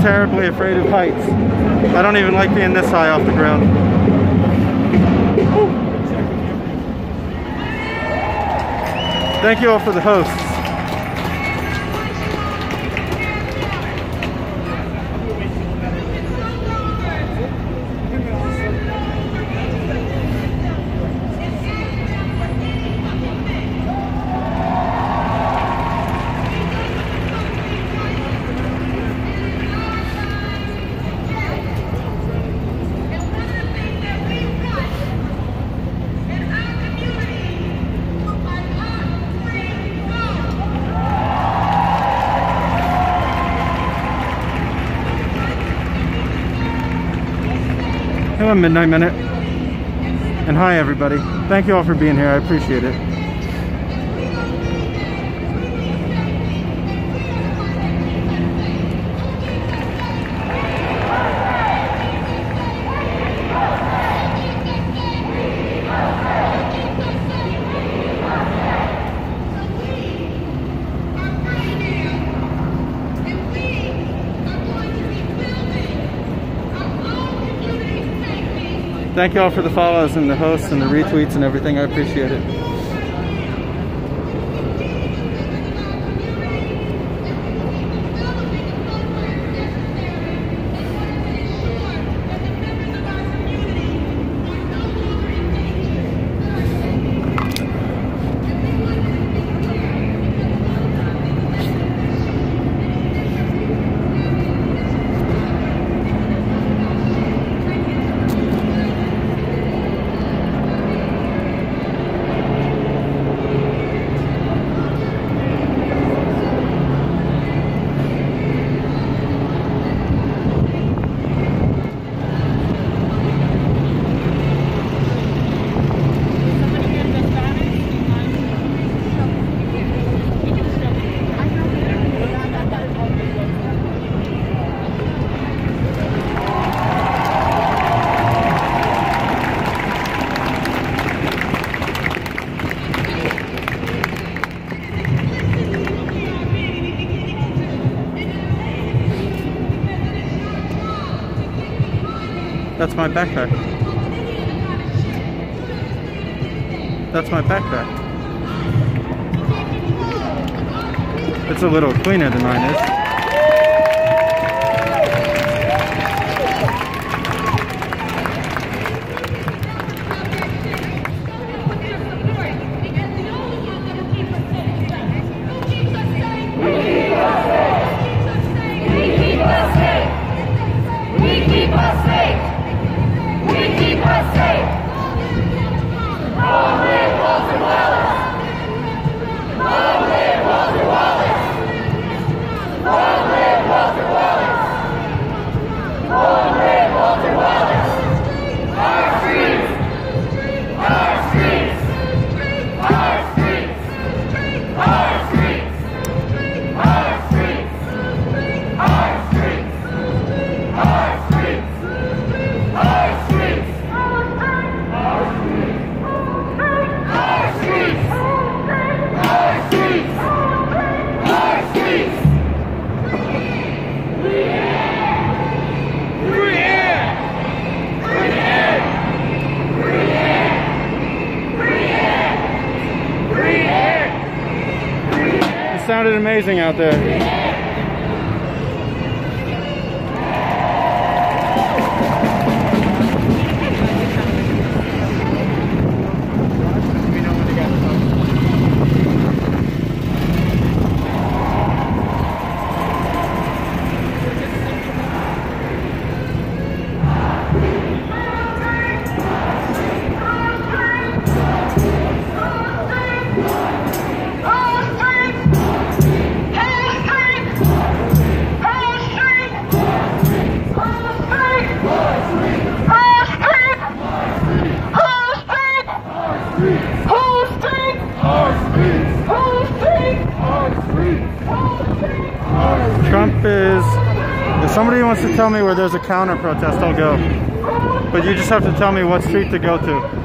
terribly afraid of heights. I don't even like being this high off the ground. Thank you all for the hosts. Midnight Minute. And hi everybody. Thank you all for being here. I appreciate it. Thank you all for the follows and the hosts and the retweets and everything. I appreciate it. That's my backpack. That's my backpack. It's a little cleaner than mine is. Sounded amazing out there. Somebody wants to tell me where there's a counter protest, I'll go. But you just have to tell me what street to go to.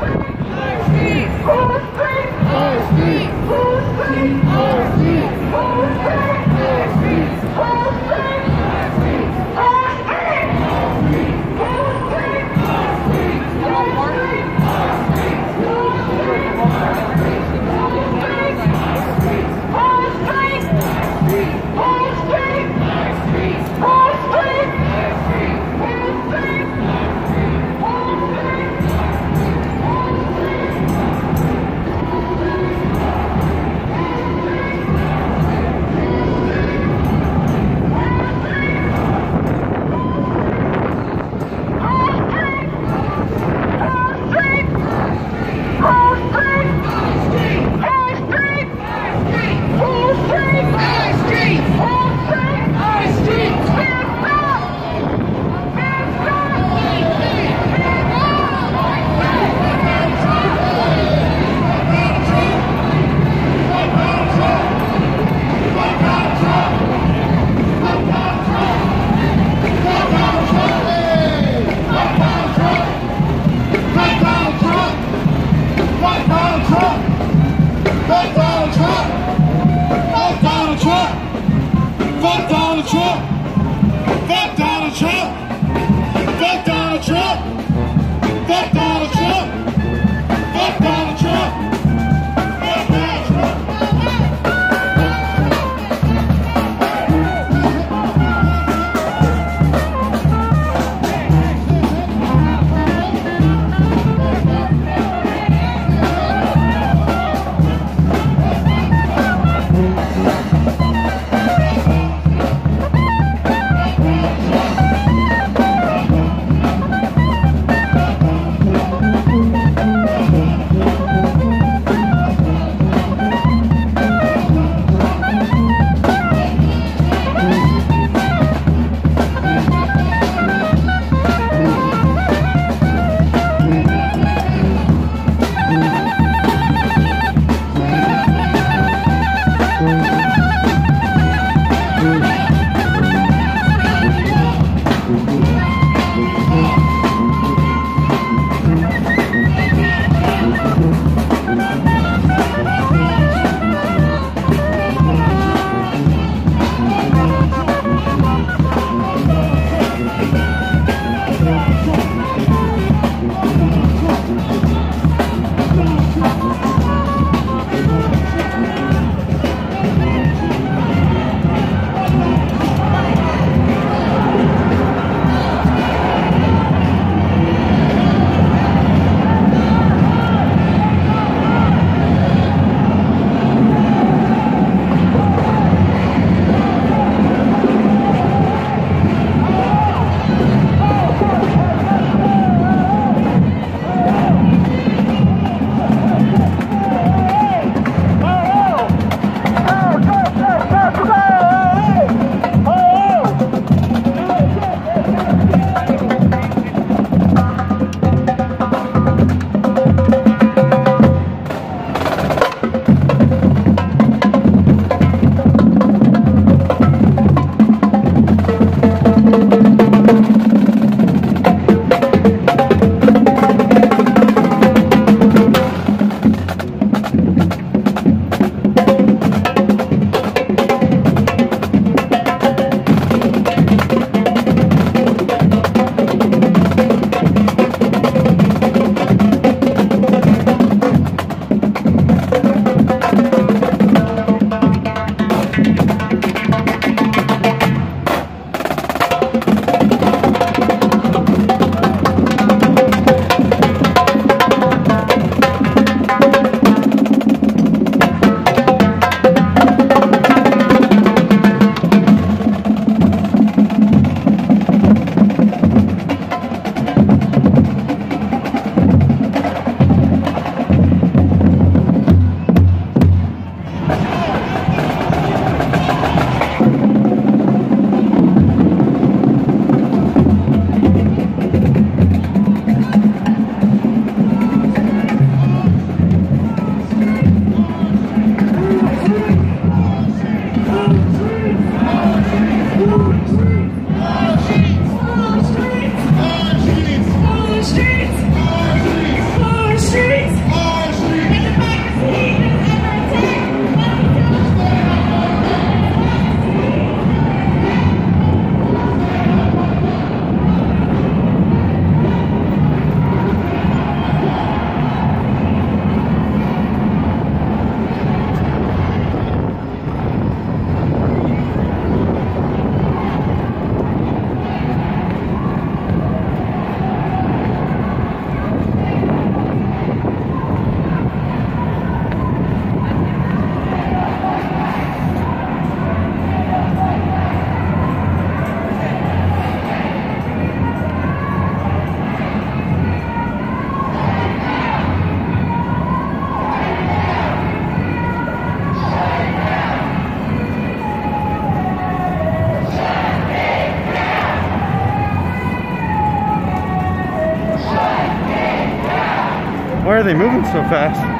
Why are they moving so fast?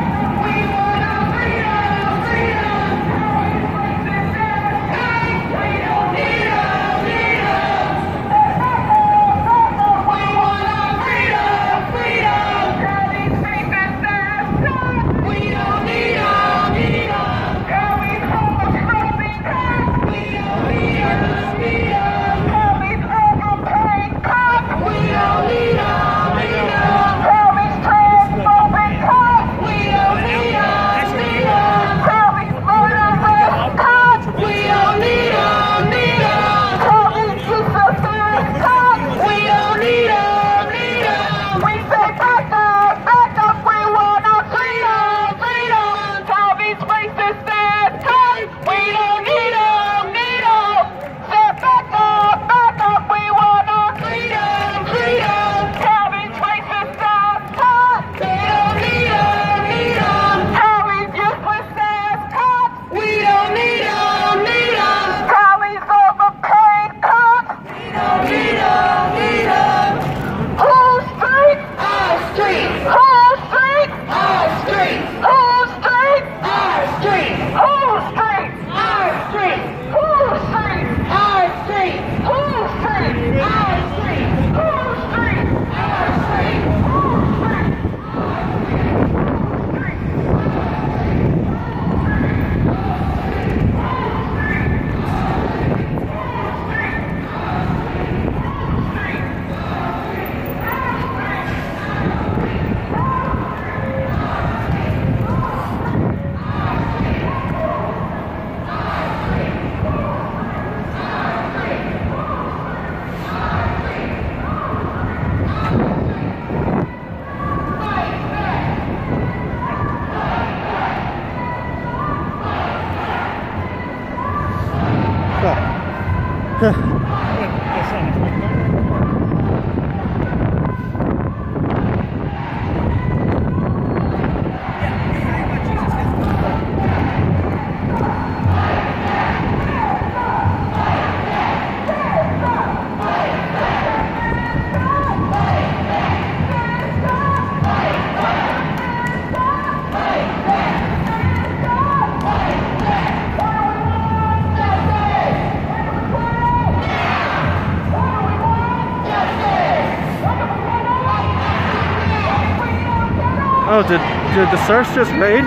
Oh, did the search just raid?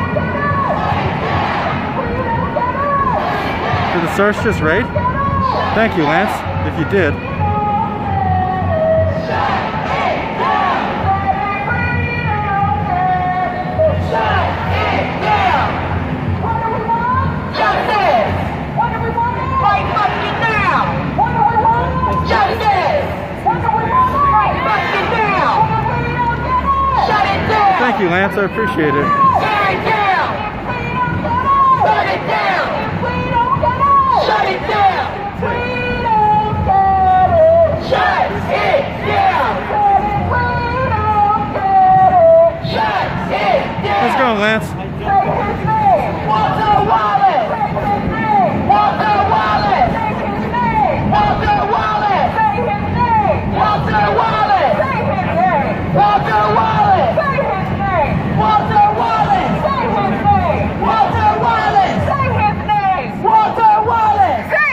Did the search just raid? Thank you, Lance, if you did. Thank you, Lance. I appreciate it. Shut it down! Shut it down! Shut it down! Shut it down! Shut it down! Let's go, Lance. Walter Wallace! Walter Wallace! Walter Wallace! Walter Wallace! Walter Wallace! Walter Wallace! Say his name! Walter Wallace! Say his name! Walter Wallace! Say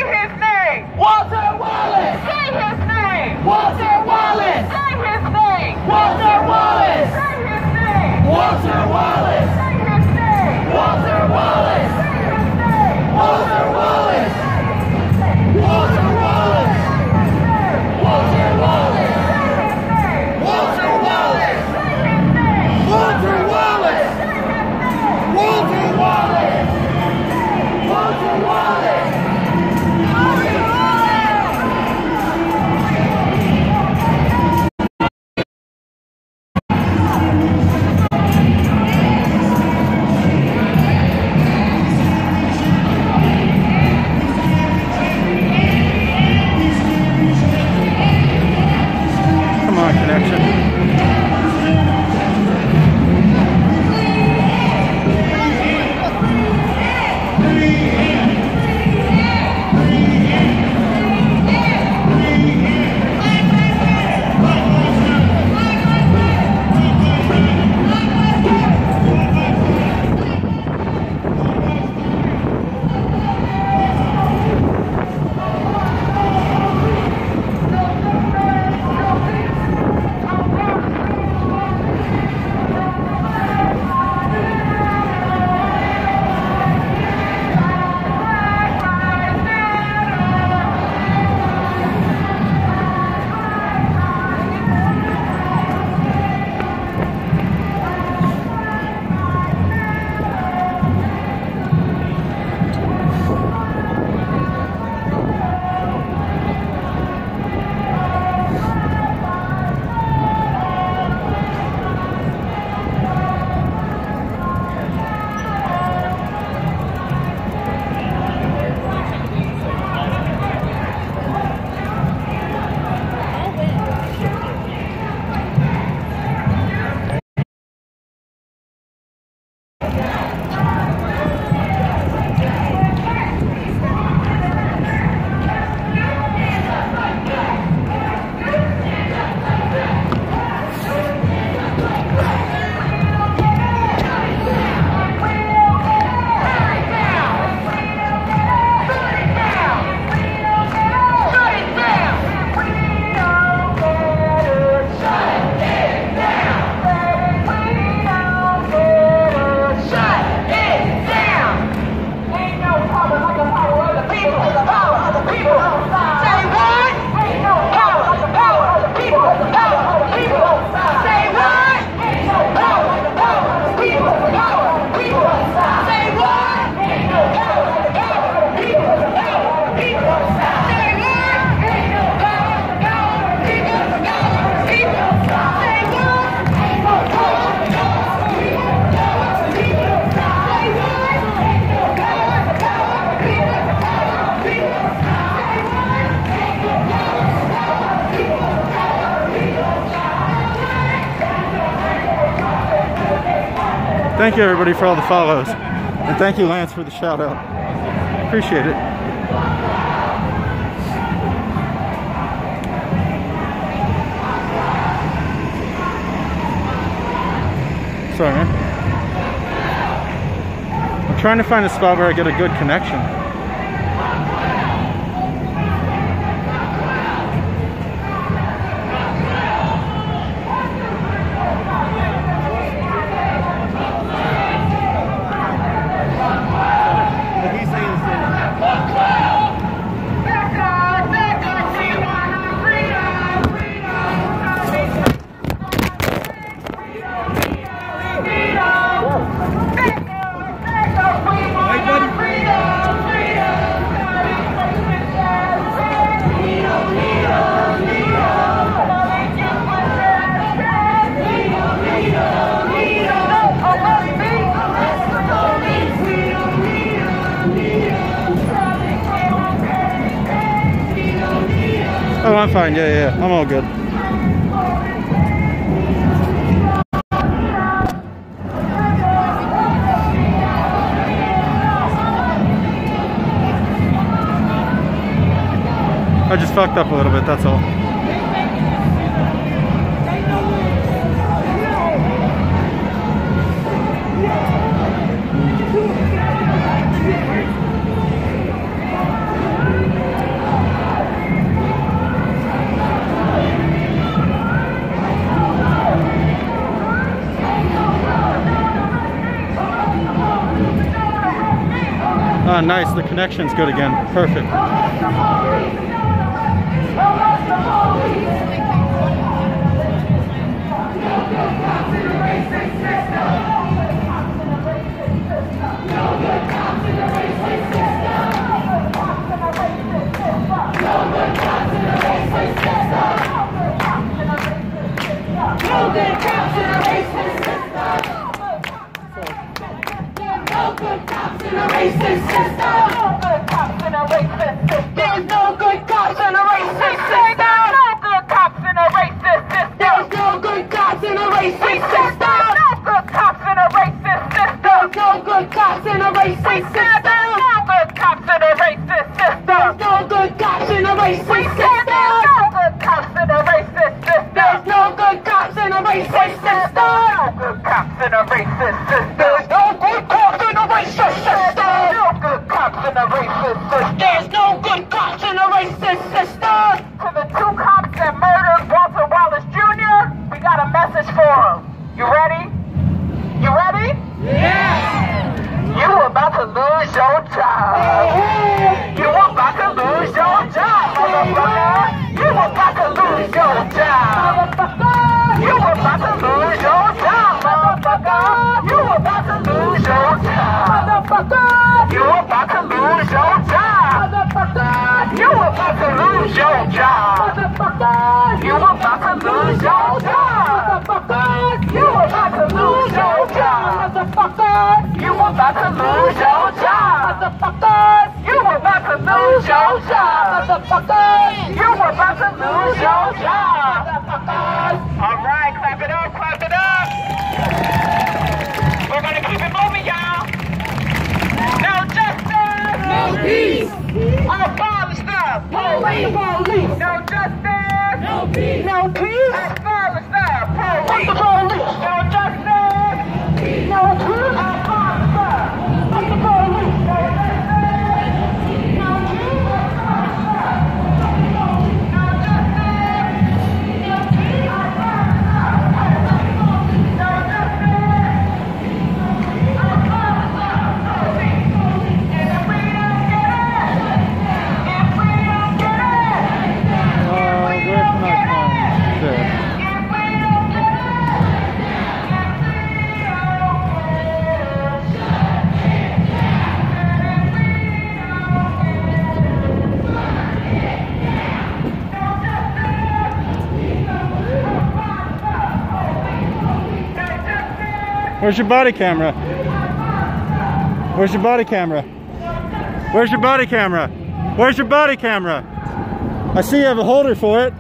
his name! Walter Wallace! Say his name! Walter Wallace! Say his name! Walter Wallace! Say his name! Walter Wallace! Say his Thank you everybody for all the follows. And thank you Lance for the shout out. Appreciate it. Sorry man. I'm trying to find a spot where I get a good connection. Oh, I'm fine. Yeah, I'm all good. I just fucked up a little bit, that's all. Ah, nice, the connection's good again. Perfect. Where's your body camera? Where's your body camera? Where's your body camera? Where's your body camera? I see you have a holder for it.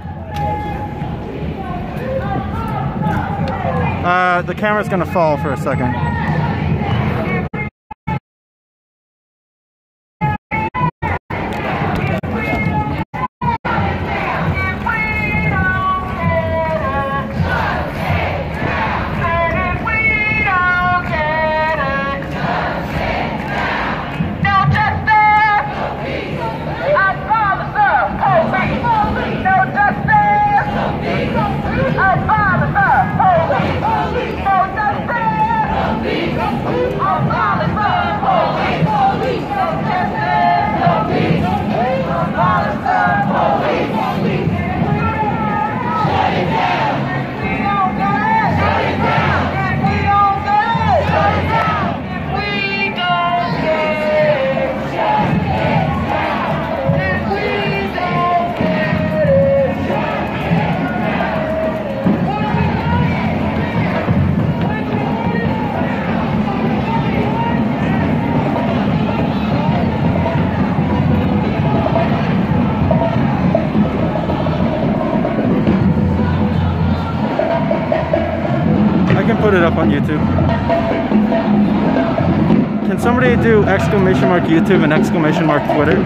The camera's gonna fall for a second. put it up on YouTube. Can somebody do !YouTube and ! Twitter?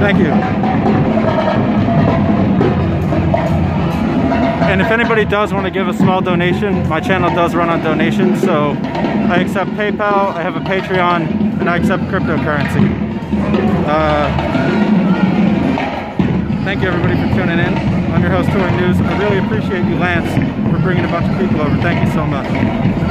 Thank you. And if anybody does want to give a small donation, my channel does run on donations, so I accept PayPal, I have a Patreon, and I accept cryptocurrency. Thank you everybody for tuning in. I'm your host, Touring News. I really appreciate you, Lance, for bringing a bunch of people over. Thank you so much.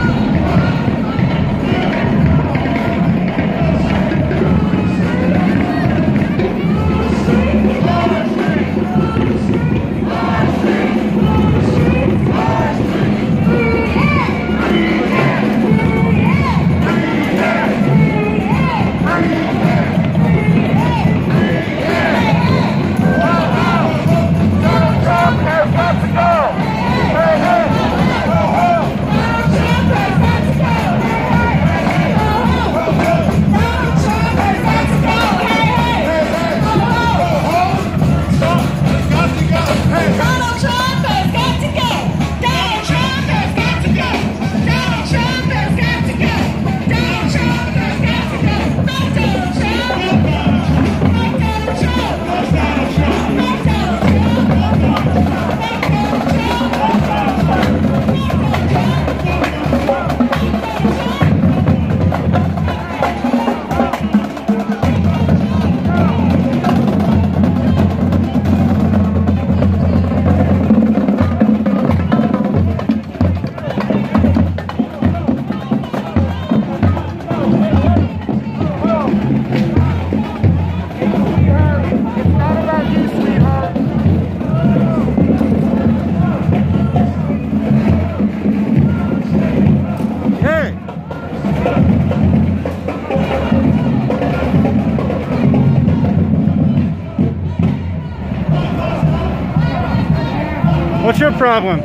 What's your problem?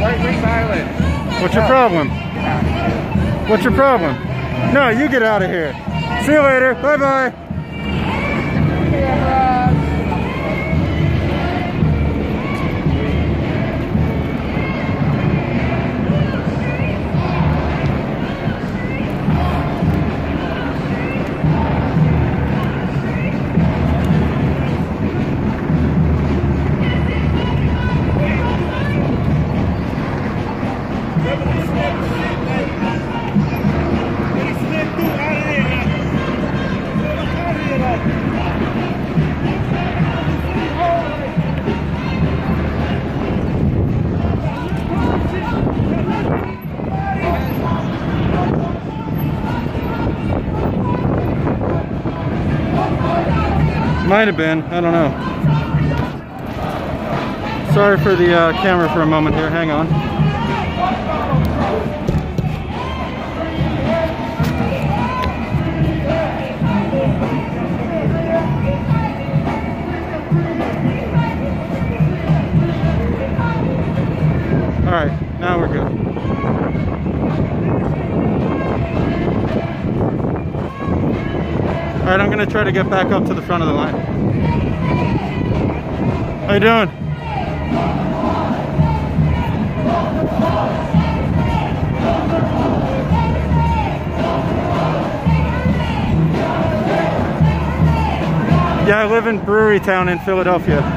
Right-wing violence. What's your problem? What's your problem? No, you get out of here. See you later. Bye-bye. Might have been, I don't know. Sorry for the camera for a moment here, hang on. All right, now we're good. All right, I'm gonna try to get back up to the front of the line. How you doing? Yeah, I live in Brewery Town in Philadelphia.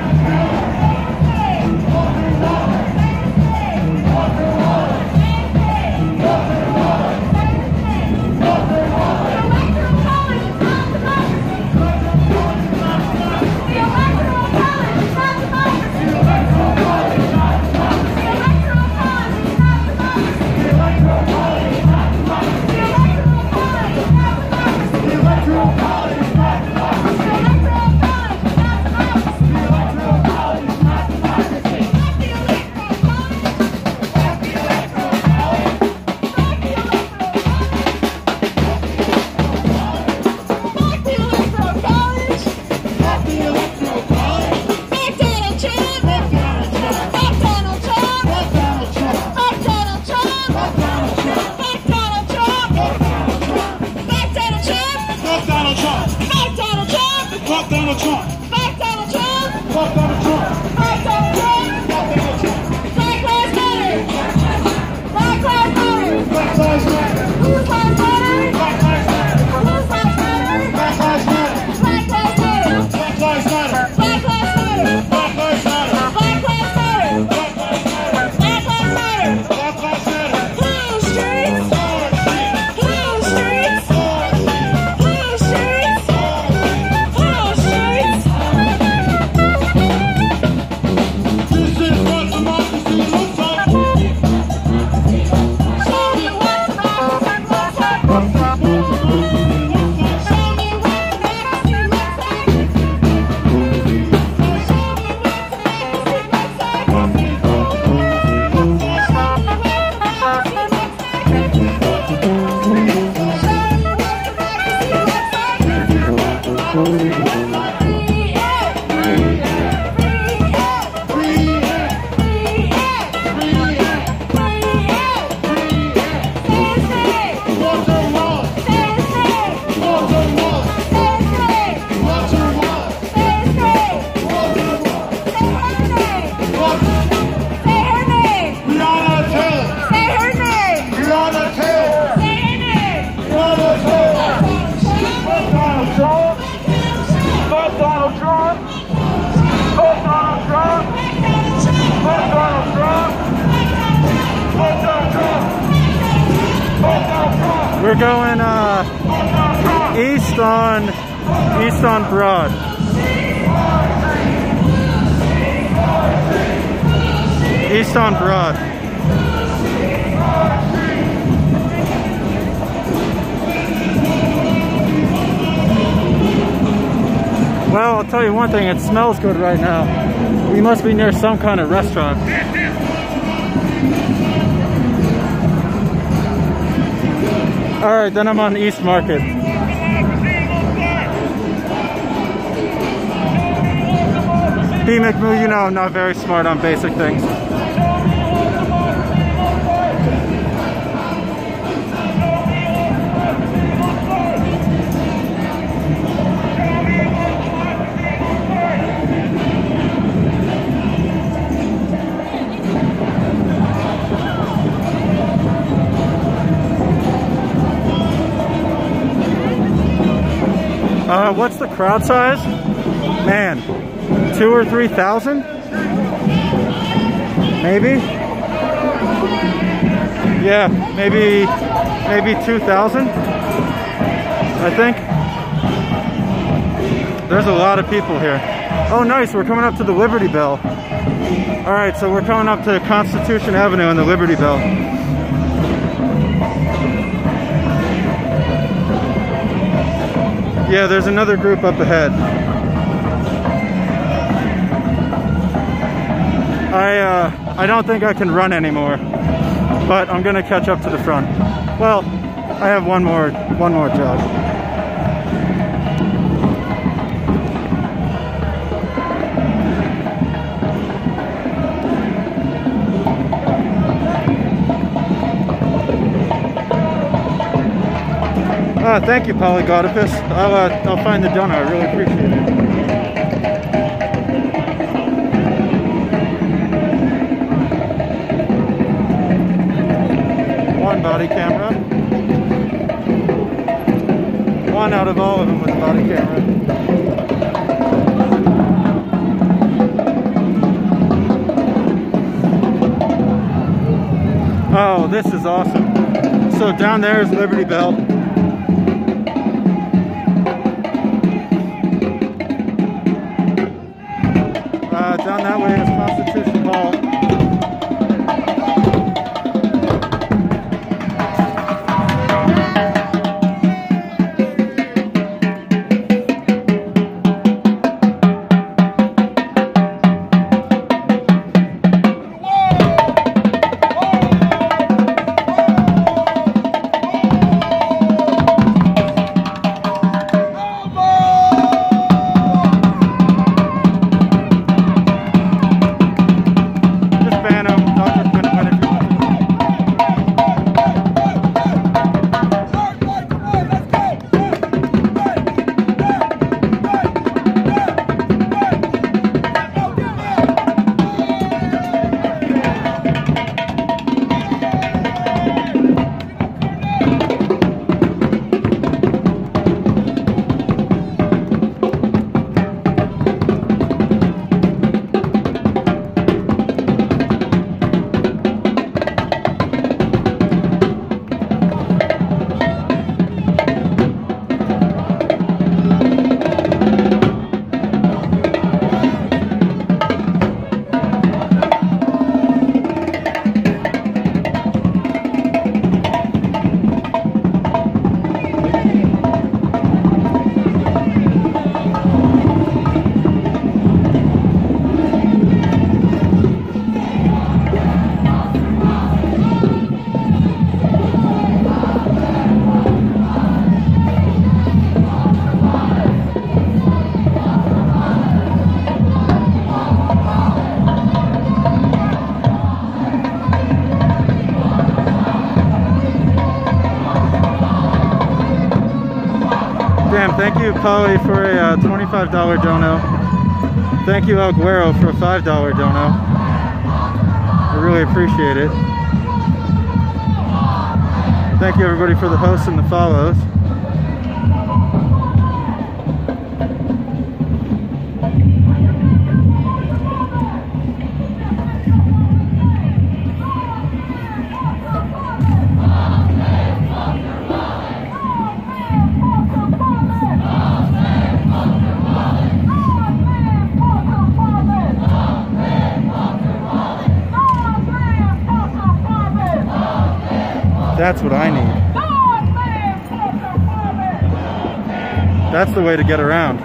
We're going east on Broad. East on Broad. Well, I'll tell you one thing, it smells good right now. We must be near some kind of restaurant. All right, then I'm on East Market. B. McMillan, you know, I'm not very smart on basic things. What's the crowd size? Man, 2,000 or 3,000? Maybe? Yeah, maybe 2,000, I think. There's a lot of people here. Oh, nice, we're coming up to the Liberty Bell. All right, so we're coming up to Constitution Avenue and the Liberty Bell. Yeah, there's another group up ahead. I don't think I can run anymore, but I'm gonna catch up to the front. Well, I have one more jog. Thank you, Polyglotopus. I'll find the donut. I really appreciate it. One body camera. One out of all of them with a body camera. Oh, this is awesome. So down there is Liberty Bell. Down that way is Constitution Hall. Thank you, Polly, for a $25 dono. Thank you, El Guero, for a $5 dono. I really appreciate it. Thank you, everybody, for the hosts and the follows. That's what I need. That's the way to get around.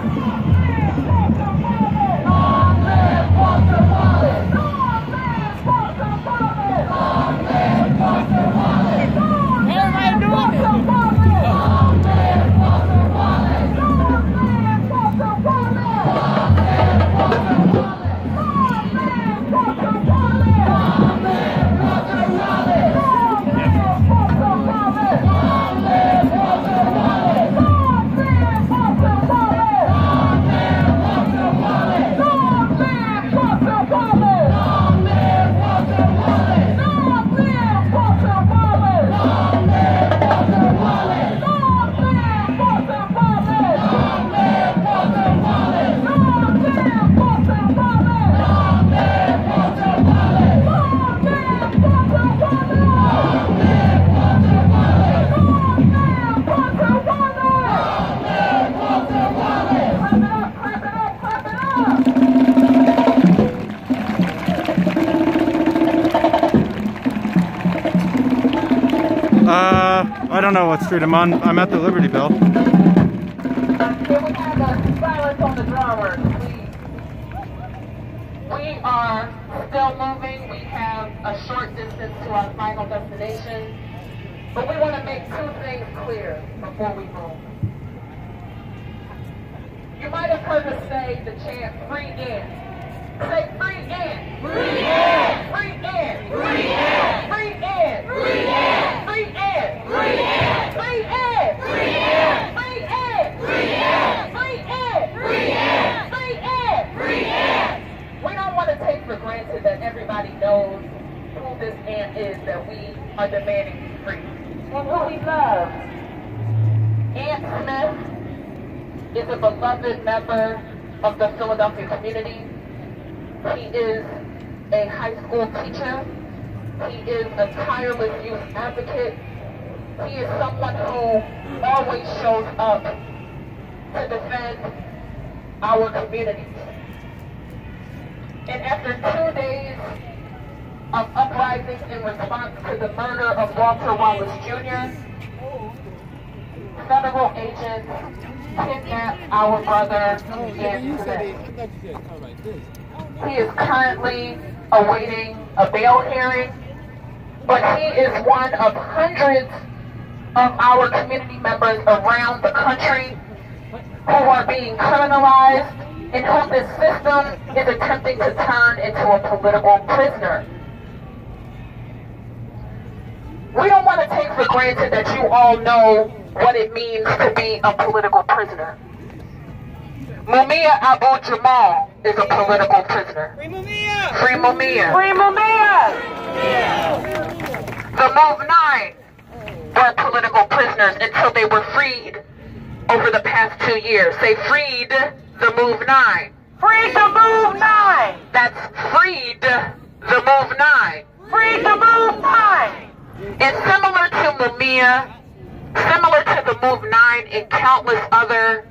I don't know what street I'm on. I'm at the Liberty Bell. Can we have silence on the drawers, please? We are still moving. We have a short distance to our final destination. But we want to make two things clear before we move. You might have heard us say the chant, free in. Say free in. Free in. Free in. Free in. Free in. Free in. Free in. Free air! Free air! Free air! Free air! Free air! Free air! Free air! Free air! Free air! We don't want to take for granted that everybody knows who this aunt is that we are demanding be free. And who we love. Aunt Smith is a beloved member of the Philadelphia community. He is a high school teacher. He is a tireless youth advocate. He is someone who always shows up to defend our communities. And after 2 days of uprisings in response to the murder of Walter Wallace Jr., federal agents kidnapped our brother again today. He is currently awaiting a bail hearing, but he is one of hundreds of our community members around the country who are being criminalized and who this system is attempting to turn into a political prisoner. We don't want to take for granted that you all know what it means to be a political prisoner. Mumia Abu Jamal is a political prisoner. Free Mumia! Free Mumia! Free Mumia! The Move 9 were political prisoners until they were freed over the past 2 years. They freed the Move 9. Free the Move 9! That's freed the Move 9. Free the Move 9! And similar to Mumia, similar to the Move 9 and countless other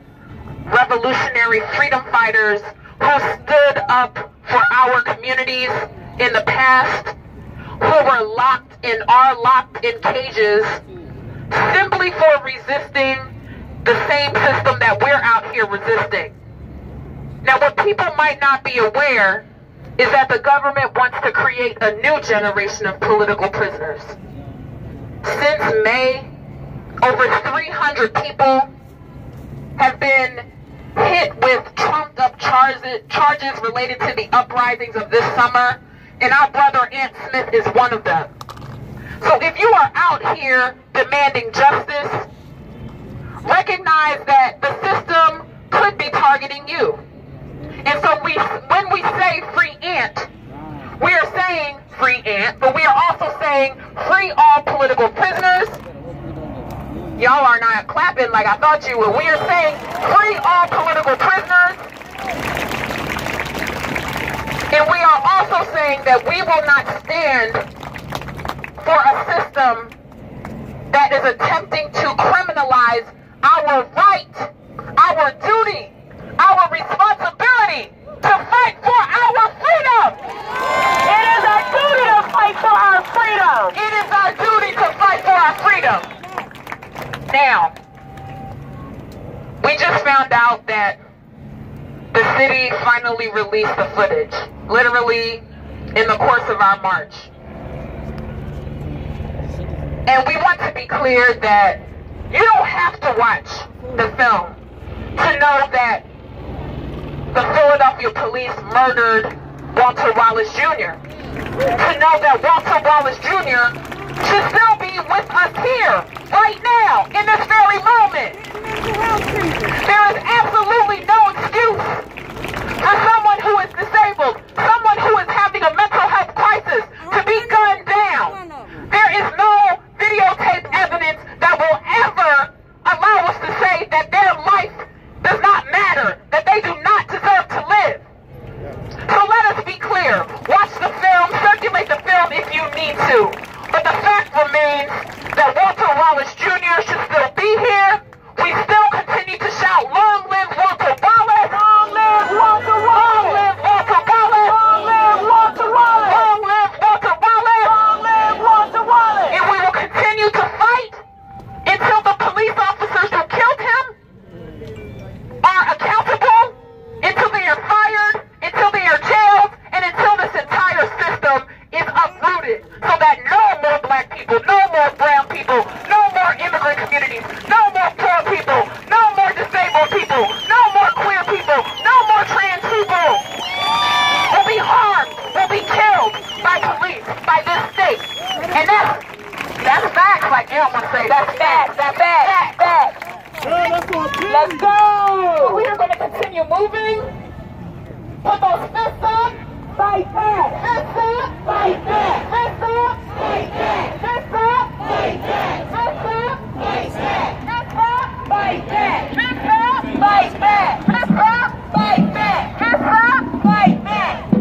revolutionary freedom fighters who stood up for our communities in the past, who were locked and are locked in cages simply for resisting the same system that we're out here resisting. Now, what people might not be aware is that the government wants to create a new generation of political prisoners. Since May, over 300 people have been hit with trumped up charges related to the uprisings of this summer, and our brother Ant Smith is one of them. So if you are out here demanding justice, recognize that the system could be targeting you. And so when we say free Ant, we are saying free Ant, but we are also saying free all political prisoners. Y'all are not clapping like I thought you would. We are saying free all political prisoners. And we are also saying that we will not stand for a system that is attempting to criminalize our right, our duty, our responsibility to fight for our freedom. It is our duty to fight for our freedom. It is our duty to fight for our our freedom. Now, we just found out that the city finally released the footage, literally in the course of our march. And we want to be clear that you don't have to watch the film to know that the Philadelphia police murdered Walter Wallace Jr., to know that Walter Wallace Jr. should still be with us here, right now, in this very moment. There is absolutely no excuse for someone who is disabled, someone who is having a mental health crisis, to be gunned down. There is no videotape evidence that will ever allow us to say that their life does not matter, that they do not deserve to live. So let us be clear. Watch the film, circulate the film if you need to. But the fact remains that Walter Wallace Jr. should still be here. We still continue to shout, long live Walter Wallace! Long live Walter Wallace! Long live Walter Wallace! Long live Walter Wallace! Long live Walter Wallace! Long live Walter Wallace! And we will continue to fight until the police officers who killed him are accountable, until they are fired, until they are jailed, and until this entire system is uprooted, so that no more black people, no more brown people, no more immigrant communities, no more poor people, no more disabled people, no more queer people, no more trans people will be harmed, will be killed by police, by this state. And that's facts, like you want to say. That's facts, that's facts, facts. Let's go! We are going to continue moving. Put those fists up. Fight back. Fists up. Fight back. Fists up. Fight back. Fists up. Fight back. Fists up. Fight back. Fists up. Fight back. Fists up. Fight back. Fists up. Fight back. Fists up. Fight back.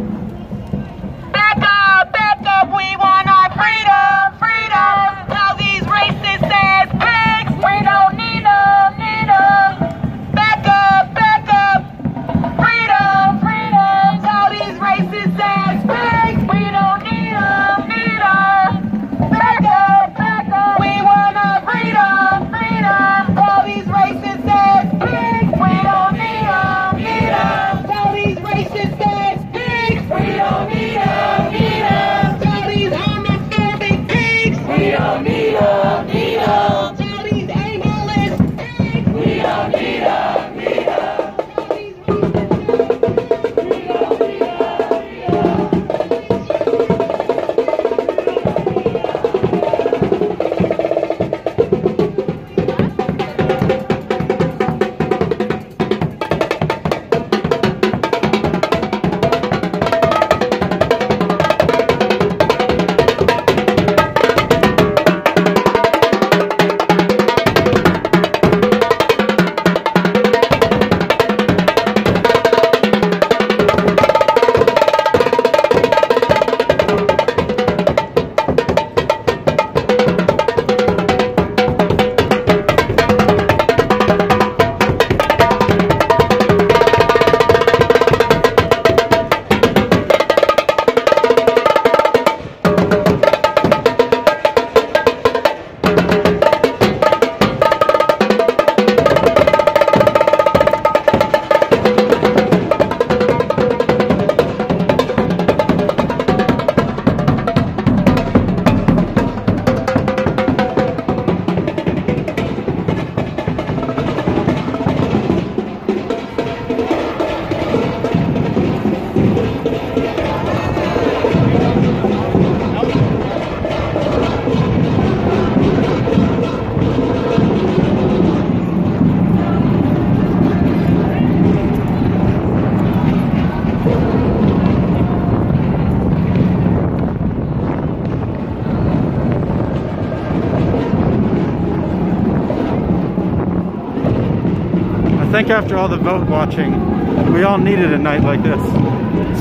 Back up. Back up. We want our freedom. Freedom. Tell these racist ass pigs we don't need them. Back up, back up. Freedom, freedom. Tell these racist ass pigs we don't need them, need them. Back up, back up. We want our freedom, freedom. Tell these racist ass pigs we don't need them, need them. Tell these racist ass pigs we don't need them, need them. Tell these homophobic pigs we don't need them, need them. I think after all the vote watching, we all needed a night like this.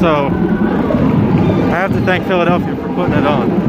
So I have to thank Philadelphia for putting it on.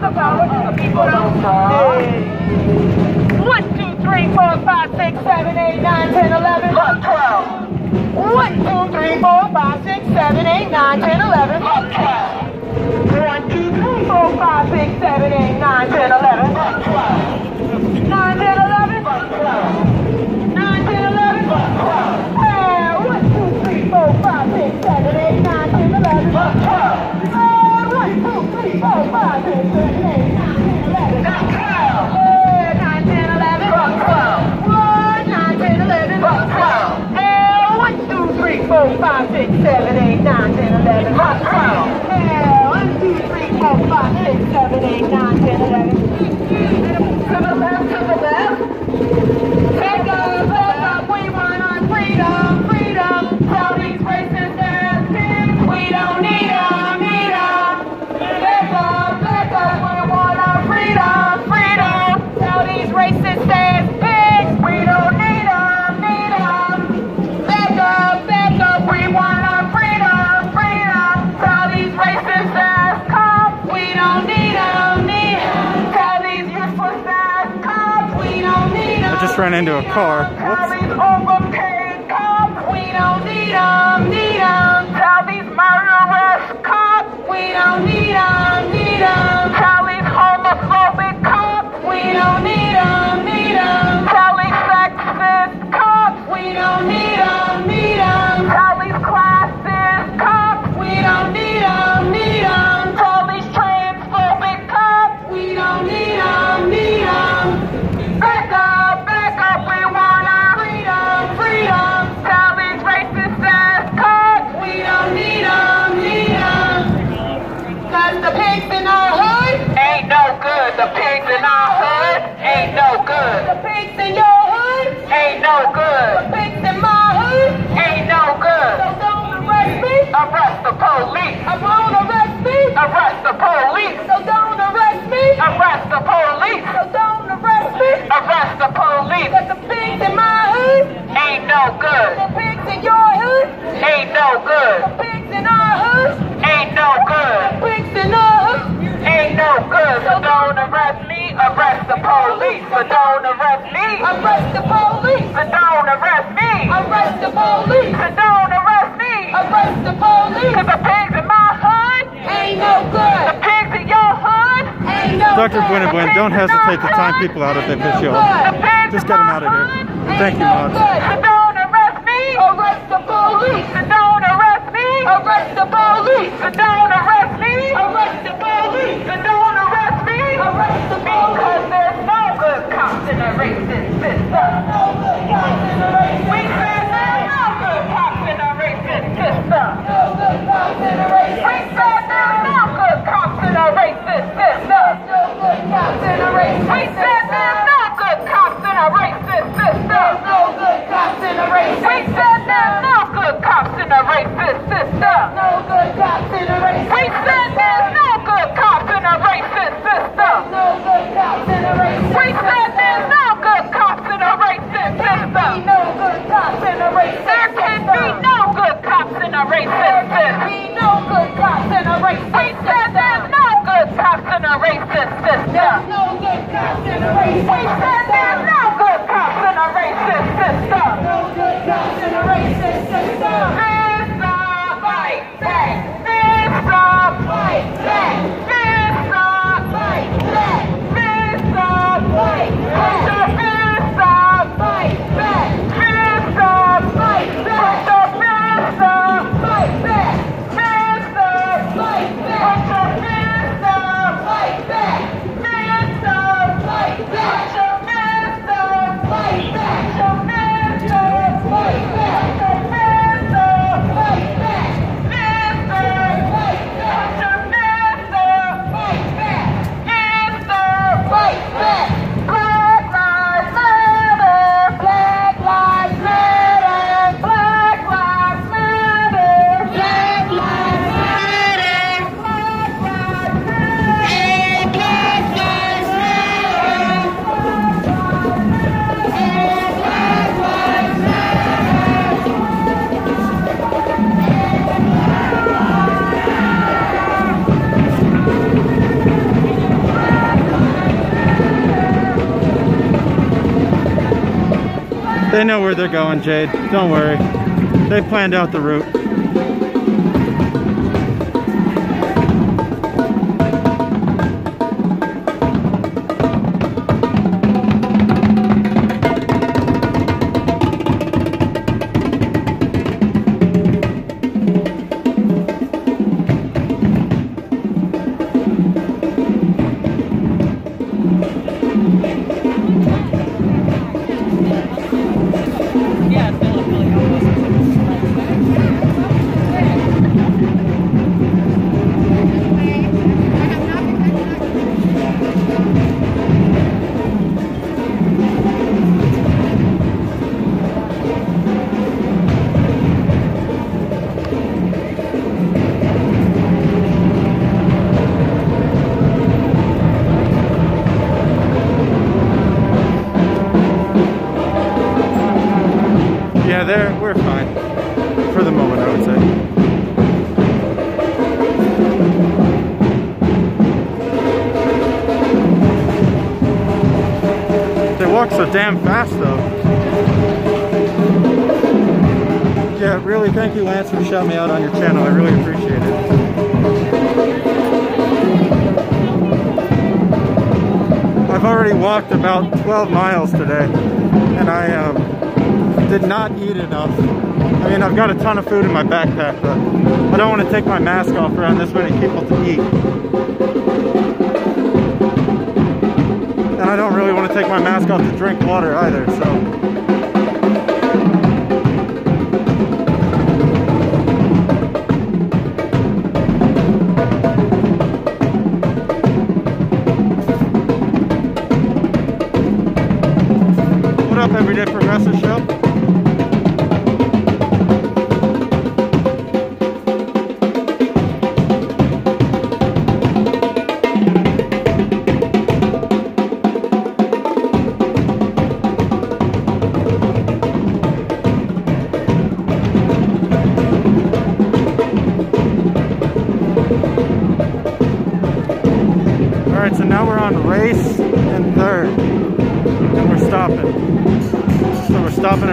the vote of the people don't vote. 1, 2, 3, 4, 5, 6, 7, 8, 9, 10, 11, 12. 1, 2, 3, 4, 5, 6, 7, 8, 9, 10, 11, 12. 1, 2, 3, 4, 5, 6, 7, 8, 9, 10, 11, 12. 9, 10, 11, 12. 9, 10, 11, 12. 1, 2, 3, 4, 5, 6, 7, 8, 9, 10, 11, 12. 1, 2, 3, 4, 5, 6, 7, 8, 9, 10, 11. Back up, back up, we want our freedom, freedom. Tell these racists that we don't need them. Just ran into a car. Whoops. Tell these murderous cops we don't need them, need them. Tell these homophobic cops we don't need them, need them. Tell these sexist cops we don't need them, need them. Tell these classist cops we don't need them, need them. Tell these transphobic cops we don't need them, need them. Back up. The pigs in our hood ain't no good. The pigs in your hood ain't no good. The pigs in my hood ain't no good. So don't arrest me. Arrest the police. I won't arrest me. Arrest the police. So don't arrest me. Arrest the police. So don't arrest me. Arrest the police. But the pigs in my hood ain't no good. The pigs in your hood ain't no good. The pigs in our hood ain't no good. The pigs in our hood ain't no good, so don't arrest me, arrest the police. So don't arrest me, arrest the police. So don't arrest me, arrest the police. So don't arrest me, arrest the police. Cause the pigs in my hood ain't no good. The pigs in your hood ain't no good. Dr. Gwynne, don't hesitate to time people out if they piss you off. Just get them out of here. Thank you, Mom. So don't arrest me, arrest the police. So don't arrest me, arrest the police. So don't arrest me, arrest the police. So don't arrest me, arrest the police. Because there's no good cops in a racist system. There's no good cops in a racist system. We said there's no good cops in a racist system. No good cops in a racist system. We said there's no good cops in a racist system. No good cops in a racist system. We said there's no good cops in a racist system. No good cops in a racist system. We said there's no good cops in a racist system. No good cops in a racist system. We said there's no good cops in a racist system. No good cops in a racist system. We said there's no good cops in a racist system. There can be no good cops in a racist system. There can be no good cops in a racist system. There can be no good cops in a racist system. We said there's no good cops in a racist system. There's no good cops in a racist system. We said there's no good cops in a racist system. No good cops in a racist system. It's the fight back. Fight back! Fist up! Fight back! Fist up! Fight back! Put your fist up! Fight back! Fist up! Fight back! Put your fist up! Fight back! They know where they're going, Jade. Don't worry. They planned out the route. So damn fast though. Yeah, really thank you, Lance, for shouting me out on your channel. I really appreciate it. I've already walked about 12 miles today and I did not eat enough. I mean, I've got a ton of food in my backpack, but I don't want to take my mask off around this many people to eat. And I don't really want to take my mask off to drink water either, so. What up, Everyday Progressive Show?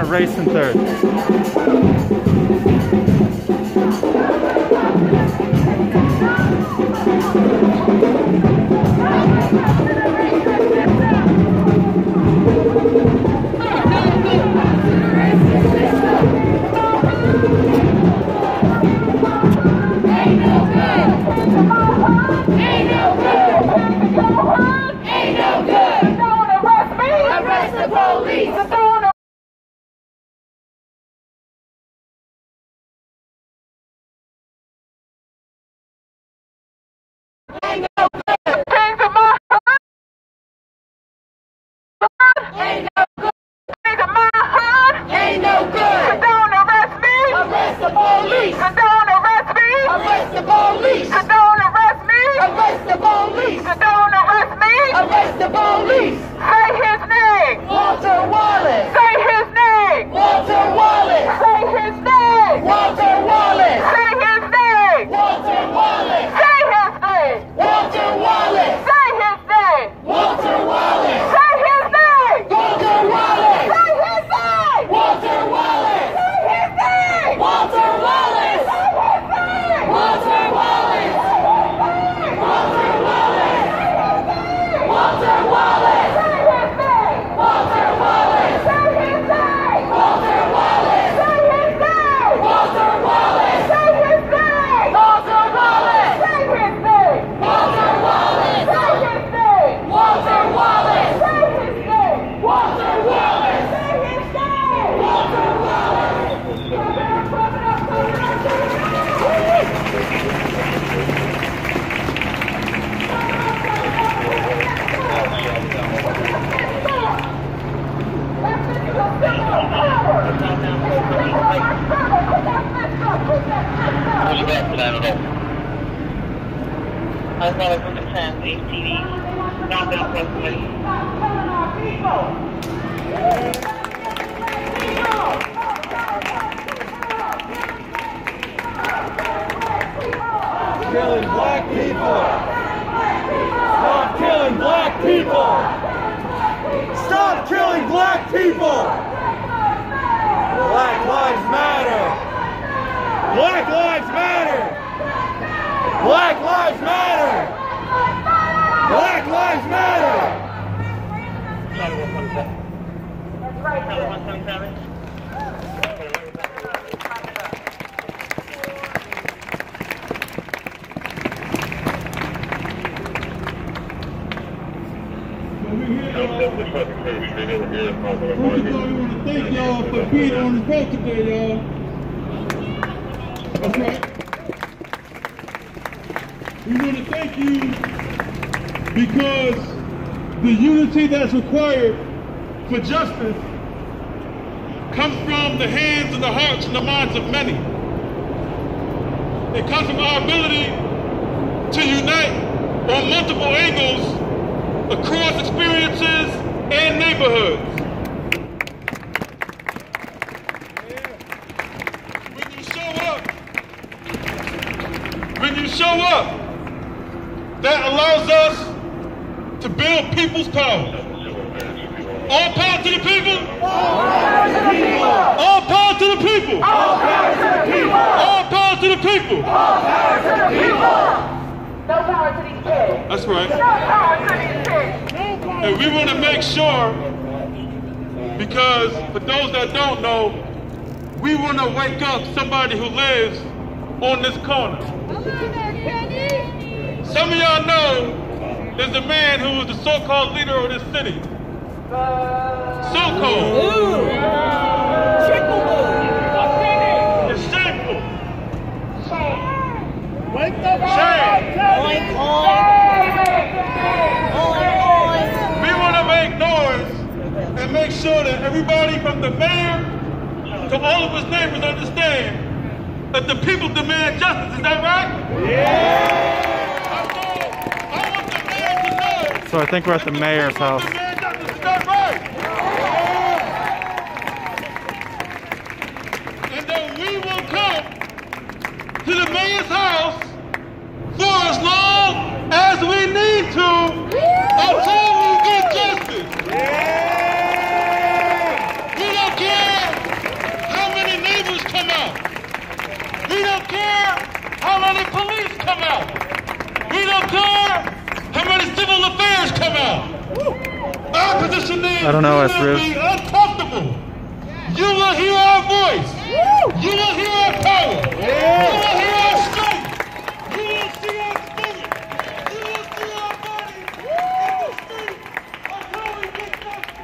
Race in third. Stop killing black people! Black Lives Matter! Black Lives Matter! Black Lives Matter! Black Lives Matter! That's right. Thank y'all for being on the boat today, y'all. That's right. We want to thank you because the unity that's required for justice comes from the hands and the hearts and the minds of many. It comes from our ability to unite on multiple angles across experiences and neighborhoods. When you show up, that allows us to build people's power. All power to the people. All power to the people. All power to the people. All power to the people. All power to the people. All power to the people. No power to these kids. That's right. No power to these kids. And we want to make sure, because for those that don't know, we want to wake up somebody who lives on this corner. Some of y'all know there's a man who is the so-called leader of this city. So-called. It's shameful. Shame. Wake up. Shame. We want to make noise and make sure that everybody from the mayor to all of his neighbors understand that the people demand justice, is that right? Yeah! So I think we're at the mayor's house. Justice, is that right? Yeah. And that we will come to the mayor's house for as long as we need to, yeah, until we get justice. Yeah. We don't care how many neighbors come out. We don't care how many police come out. We don't care how many civil affairs come out. Our position is, I don't know, you will be uncomfortable. You will hear our voice. You will hear our power. You will hear our strength. You will see our spirit. You will see our body in the street until we get justice.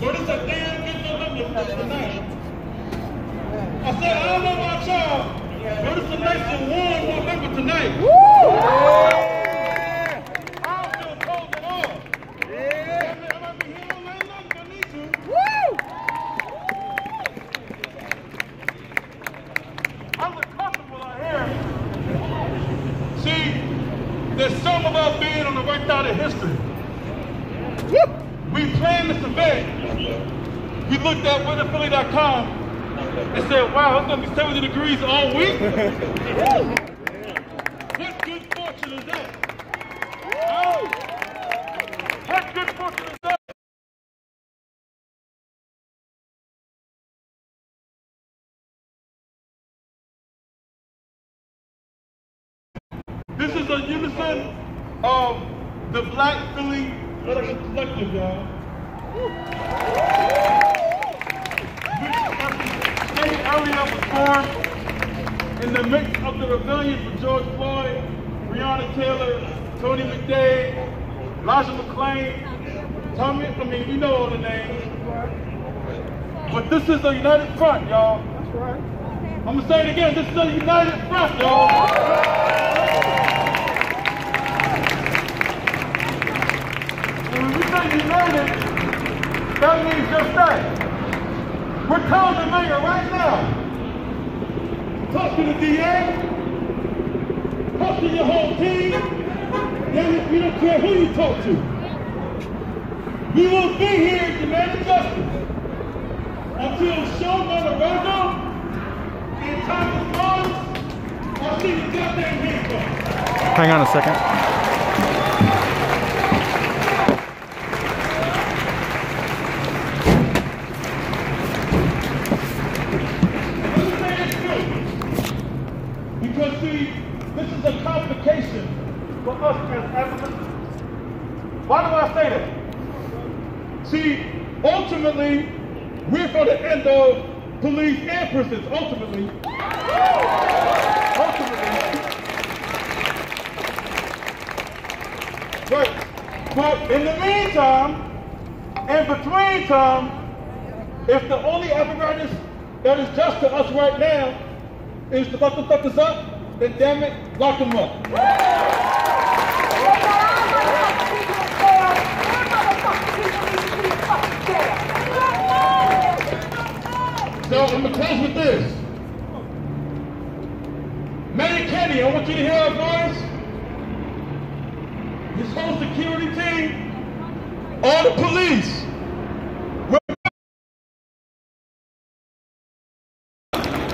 But it's a damn good November tonight. I said, I don't know about y'all, but it's a nice and warm November tonight. Woo! I don't feel cold at all. Yeah. I might be here all night long if I need to. Woo! I'm uncomfortable out here. See, there's something about being on the right side of history. Woo! We planned this event. We looked at weatherphilly.com and said, wow, it's going to be 70 degrees all week? What good fortune is that? What good fortune is that? This is a unison of the Black Philly Radical Collective, y'all. Area was formed in the midst of the rebellion for George Floyd, Breonna Taylor, Tony McDade, Elijah McClain, Tommy, you know all the names. But this is a united front, y'all. That's right. I'm gonna say it again, this is a united front, y'all. And when we say united, that means just that. We're calling the mayor right now. Talk to the DA. Talk to your whole team. We don't care who you talk to. We will be here demanding justice until Sean Matarazzo and Thomas Barnes Hang on a second. Ultimately, we're for the end of police and prisons, ultimately. But in the meantime, and between time, if the only apparatus that is just to us right now is to lock the fuckers up, then damn it, lock them up. So I'm going to close with this. Mayor Kenny, I want you to hear our voice. His whole security team, all the police.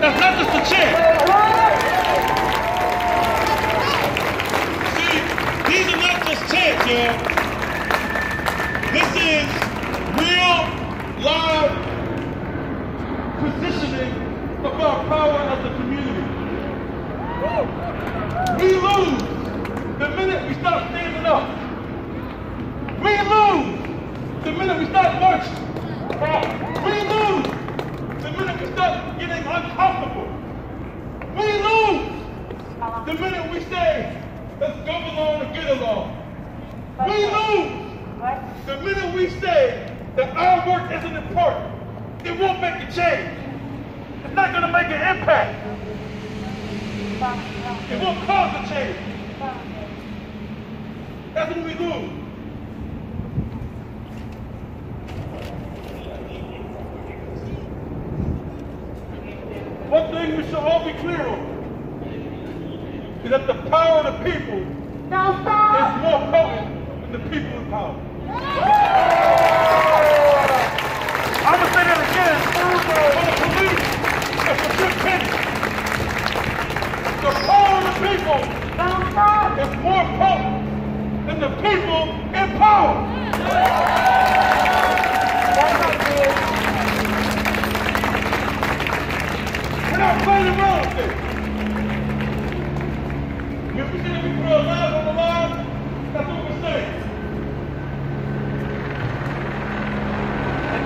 That's not just a chant. See, these are not just chants, y'all. This is real, live, positioning of our power as a community. We lose the minute we stop standing up. We lose the minute we stop marching. We lose the minute we stop getting uncomfortable. We lose the minute we say, let's go along and get along. We lose the minute we say that our work isn't important. It won't make a change. It's not gonna make an impact. It won't cause a change. That's what we do. One thing we should all be clear on is that the power of the people is more potent than the people in power. I'm going to say that again for the police and for Jim Kenny. The power of the people is more potent than the people in power. We're not playing around with this. If we say that we put our lives on the line, that's what we're saying.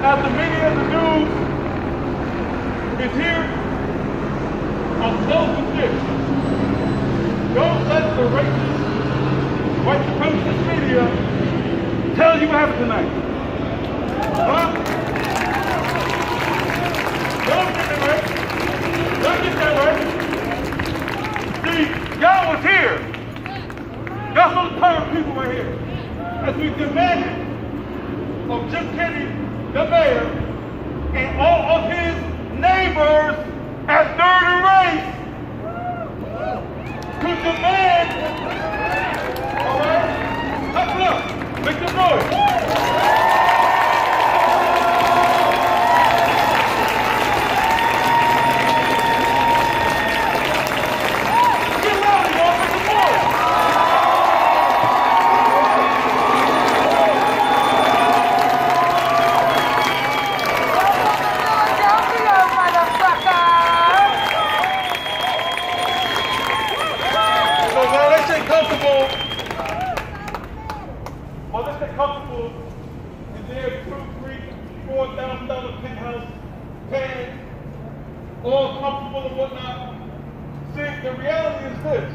As the media and the news is here, I'm close with this. Don't let the racist, white supremacist media tell you what happened tonight. Huh? Y'all get that right. Y'all get that right. See, y'all was here. That's all the power of people right here. As we demanded of Jim Kenny, the mayor, and all of his neighbors as third in race to demand, all right? Let's look, make the noise. Get loud, y'all, make the noise. All comfortable and whatnot. See, the reality is this.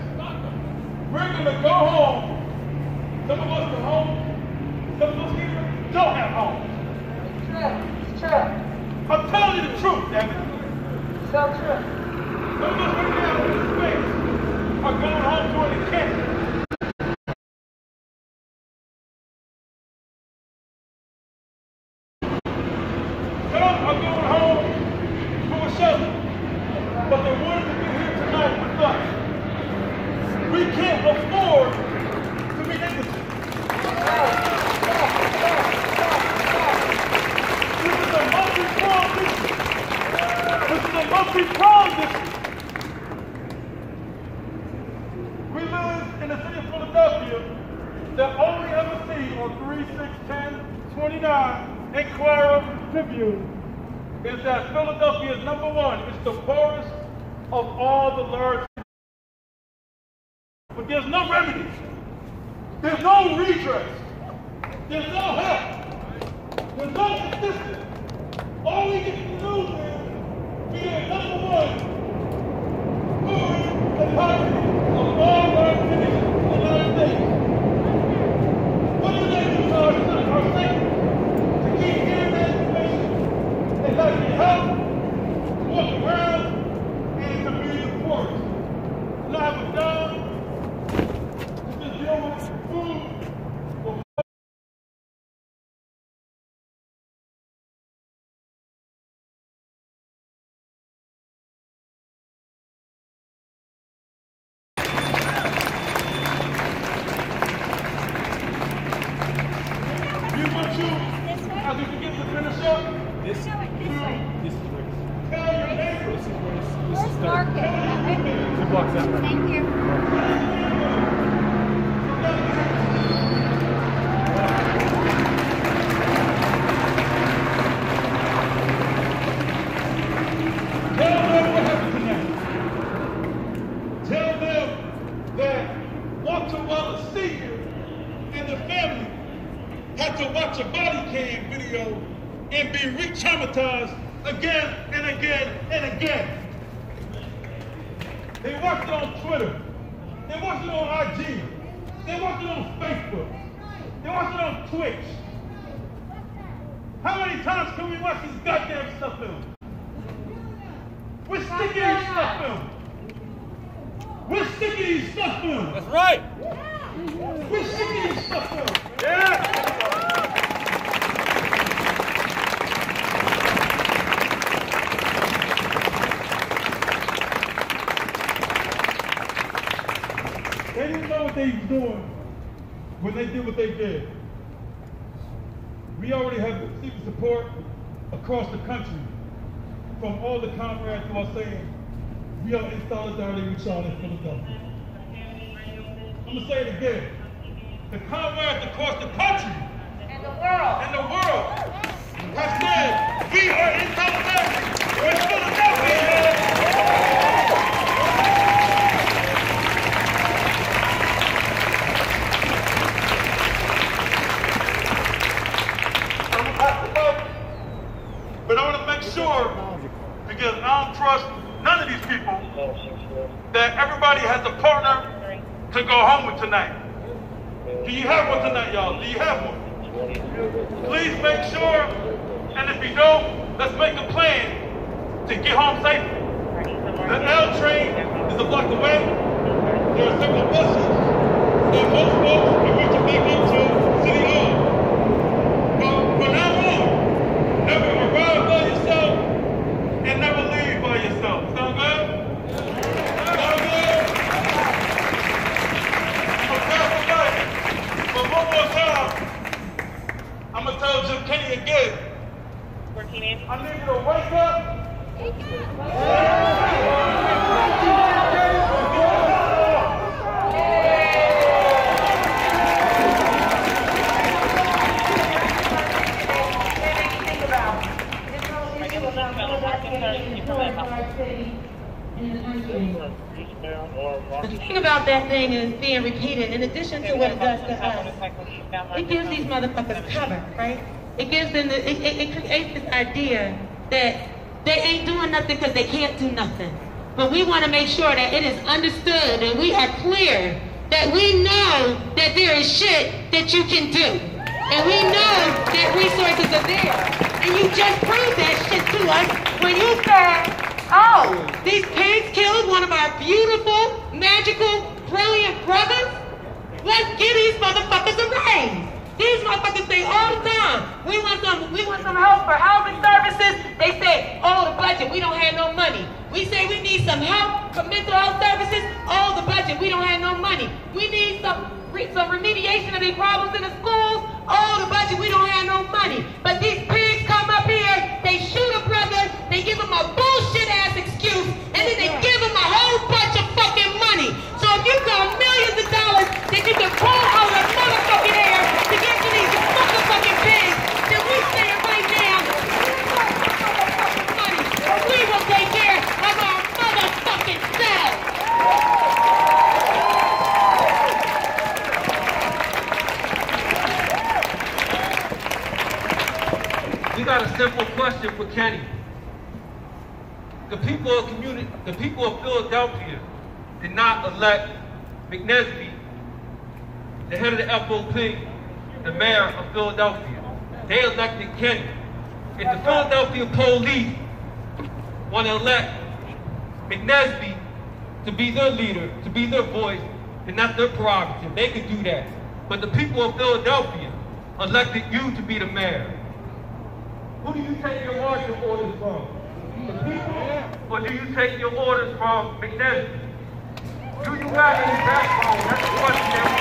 We're gonna go home. Some of us are home. Some of us here don't have home. It's true. I'm telling you the truth, damn it. It's so true. Some of us right now in this space are going home to an encampment. 1979 Enquirer Tribune is that Philadelphia is number one. It's the poorest of all the large cities. But there's no remedy. There's no redress. There's no help. There's no assistance. All we can do is be at number one for the poverty of all large cities in the United States. What do they do to our state? To keep getting education, they like to help, to walk around, and to be the poorest. And I was down to just deal with food. Sure that it is understood and we are clear that we know that there is shit that you can do, and we know that resources are there, and you just proved that shit to us when you said, oh, these pigs killed one of our beautiful, magical, brilliant brothers. Let's give these motherfuckers a raise. These motherfuckers say all the time, we want some help for housing services. They say, oh, the budget, we don't have no money. We say we need some help for mental health services, all the budget, we don't have no money. We need some remediation of these problems in the schools, all the budget, we don't have no money. But these pigs come up here, they shoot a brother, they give him a bullshit ass excuse, and then they give him a whole bunch of fucking money. So if you got millions of dollars that you can pull out of motherfucking air to get to these motherfucking pigs, you got a simple question for Kenny. The people of Philadelphia did not elect McNesby, the head of the FOP, the mayor of Philadelphia. They elected Kenny. If the Philadelphia police want to elect McNesby to be their leader, to be their voice, then that's their prerogative. They could do that. But the people of Philadelphia elected you to be the mayor. Who do you take your marching orders from? The people? Or do you take your orders from McNesby? Do you have any backbone? That's the question that we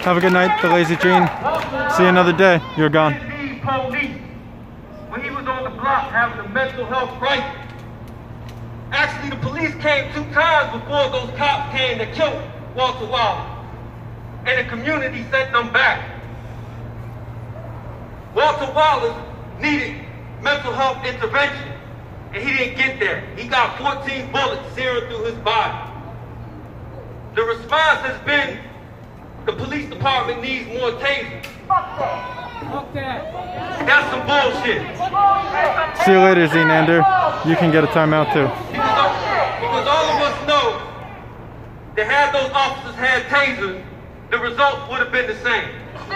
have. You lost your control! Have a good night, the lazy Gene. See you another day. You're gone. Police, when he was on the block having a mental health crisis, actually the police came 2 times before those cops came to kill Walter Wallace. And the community sent them back. Walter Wallace needed mental health intervention, and he didn't get there. He got 14 bullets seared through his body. The response has been, the police department needs more tasers. Fuck that. That's some bullshit. See you later, Zenander. You can get a timeout too. Because all of us know that had those officers had tasers, the results would have been the same. The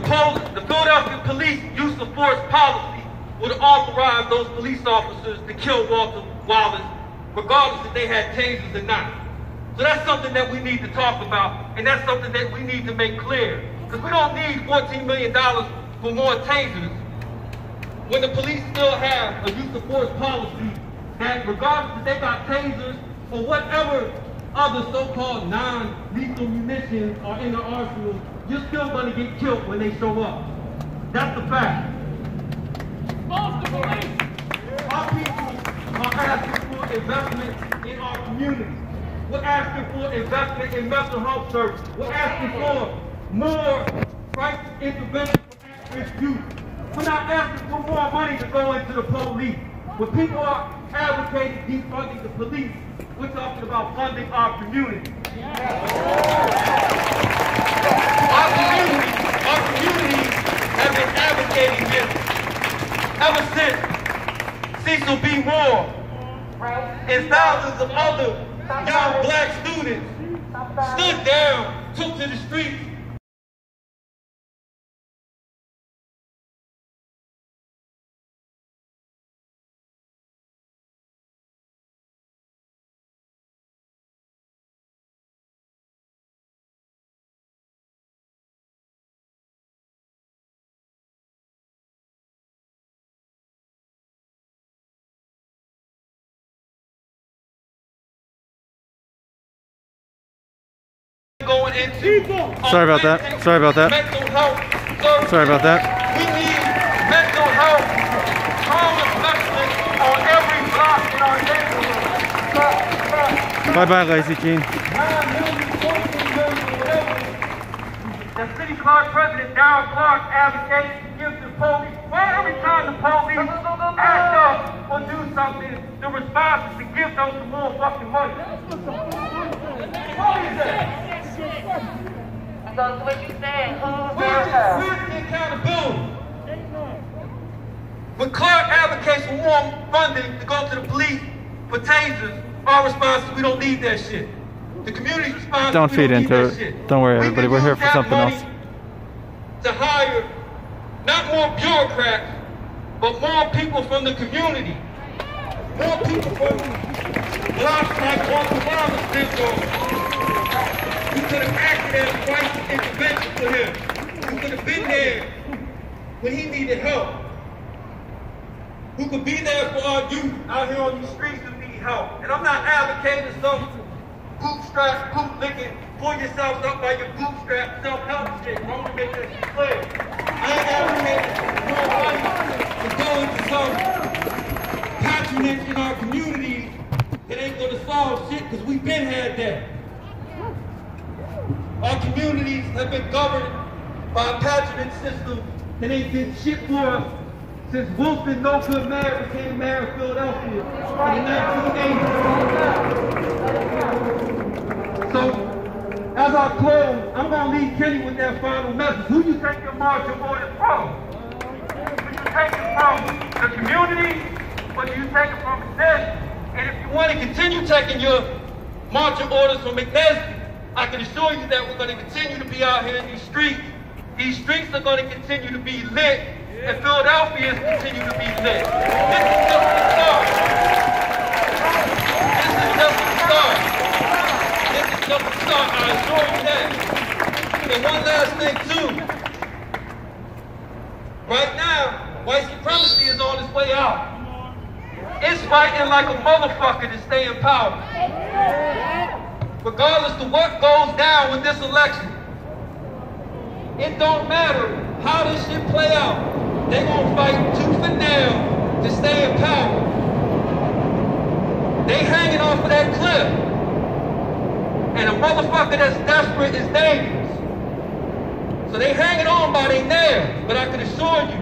Philadelphia police use of force policy would authorize those police officers to kill Walter Wallace, regardless if they had tasers or not. So that's something that we need to talk about, and that's something that we need to make clear. Because we don't need $14 million for more tasers when the police still have a use of force policy that, regardless if they got tasers or whatever other so-called non-lethal munitions are in the arsenal, you're still going to get killed when they show up. That's the fact. Most of the police, our people are asking for investment in our community. We're asking for investment in mental health services. We're asking for more crisis intervention for at-risk youth. We're not asking for more money to go into the police. When people are advocating defunding the police, we're talking about funding our community. Our community has been advocating this ever since Cecil B. Moore and thousands of other young black students stood down, took to the streets. Sorry about that. We need mental health, home investment on every block in our neighborhood. Bye-bye, Lazy Gene. The city clerk president, Darryl Clark, advocates to give the police. Well, every time the police act up or do something, the response is to give them some more fucking money. What is that? So what you said, where's the accountability? When Clark advocates for more funding to go to the police for tasers, our response is we don't need that shit. The community's response is don't feed into it. Don't worry, everybody, we're here for something else. To hire not more bureaucrats, but more people from the community. More people from blocks like Walter Wallace Jr. You could have acted as a crisis intervention for him. You could have been there when he needed help. Who could be there for our youth out here on these streets who need help. And I'm not advocating some bootstrap, bootlicking, pull yourselves up by your bootstrap, self-help shit. I want to make that shit clear. I ain't advocating more money to go into some patronage in our community that ain't going to solve shit because we've been had that. Our communities have been governed by a patronage system that ain't did shit for us since Wilson No Good Mayor became mayor of Philadelphia in the 1980s. as I close, I'm going to leave Kenny with that final message. Who you think your marching order is from? Who you take it from? The community? Or do you take it from McNesby? And if you want to continue taking your marching orders from McNesby, I can assure you that we're going to continue to be out here in these streets. These streets are going to continue to be lit, and Philadelphians continue to be lit. This is just the start. This is just the start. This is just the start. I assure you that. And one last thing, too. Right now, white supremacy is on its way out. It's fighting like a motherfucker to stay in power. Regardless of what goes down with this election, it don't matter how this shit play out. They gonna fight tooth and nail to stay in power. They hanging off of that cliff. And a motherfucker that's desperate is dangerous. So they hanging on by their nails. But I can assure you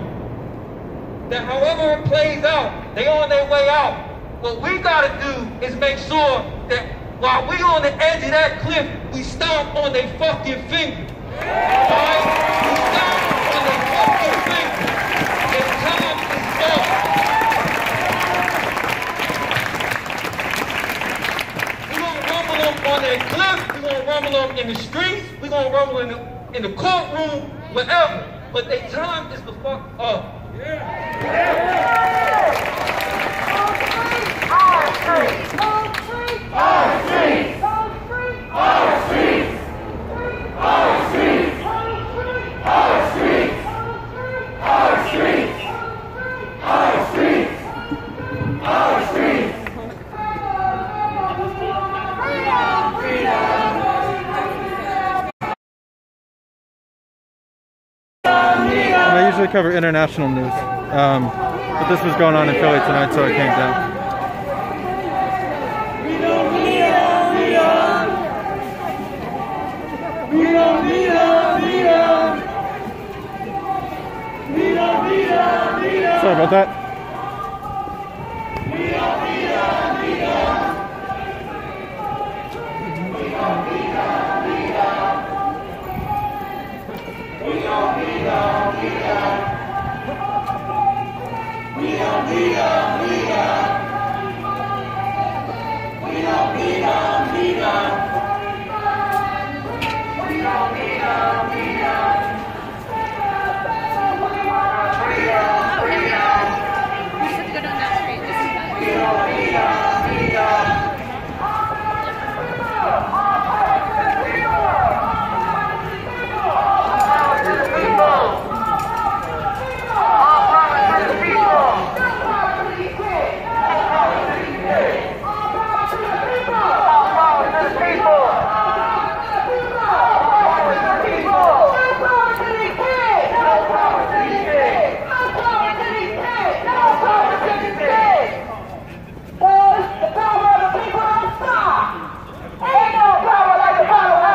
that however it plays out, they on their way out. What we gotta do is make sure that while we on the edge of that cliff, we stomp on their fucking finger. Alright? We stop on the fucking thing. It's time to stop. We're gonna rumble them on that cliff, we're gonna rumble them in the streets, we're gonna rumble in the courtroom, wherever. But their time is the fuck up. Cover international news, but this was going on in Philly tonight, so I came down. Sorry about that.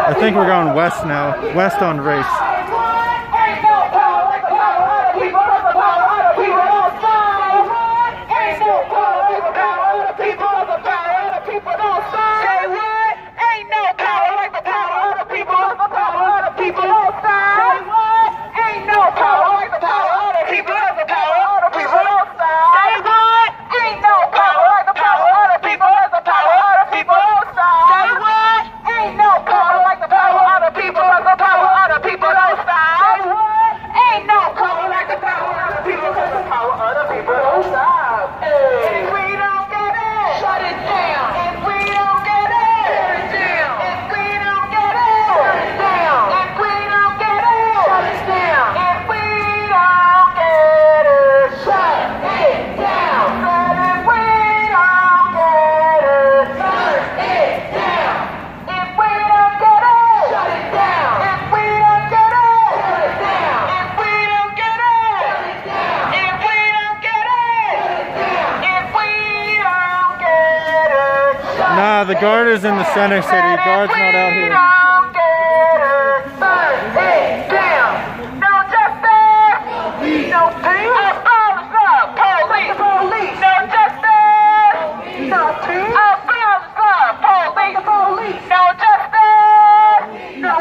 I think we're going west now, west on race. The guard is in the center city. The guard's not out here. No justice. No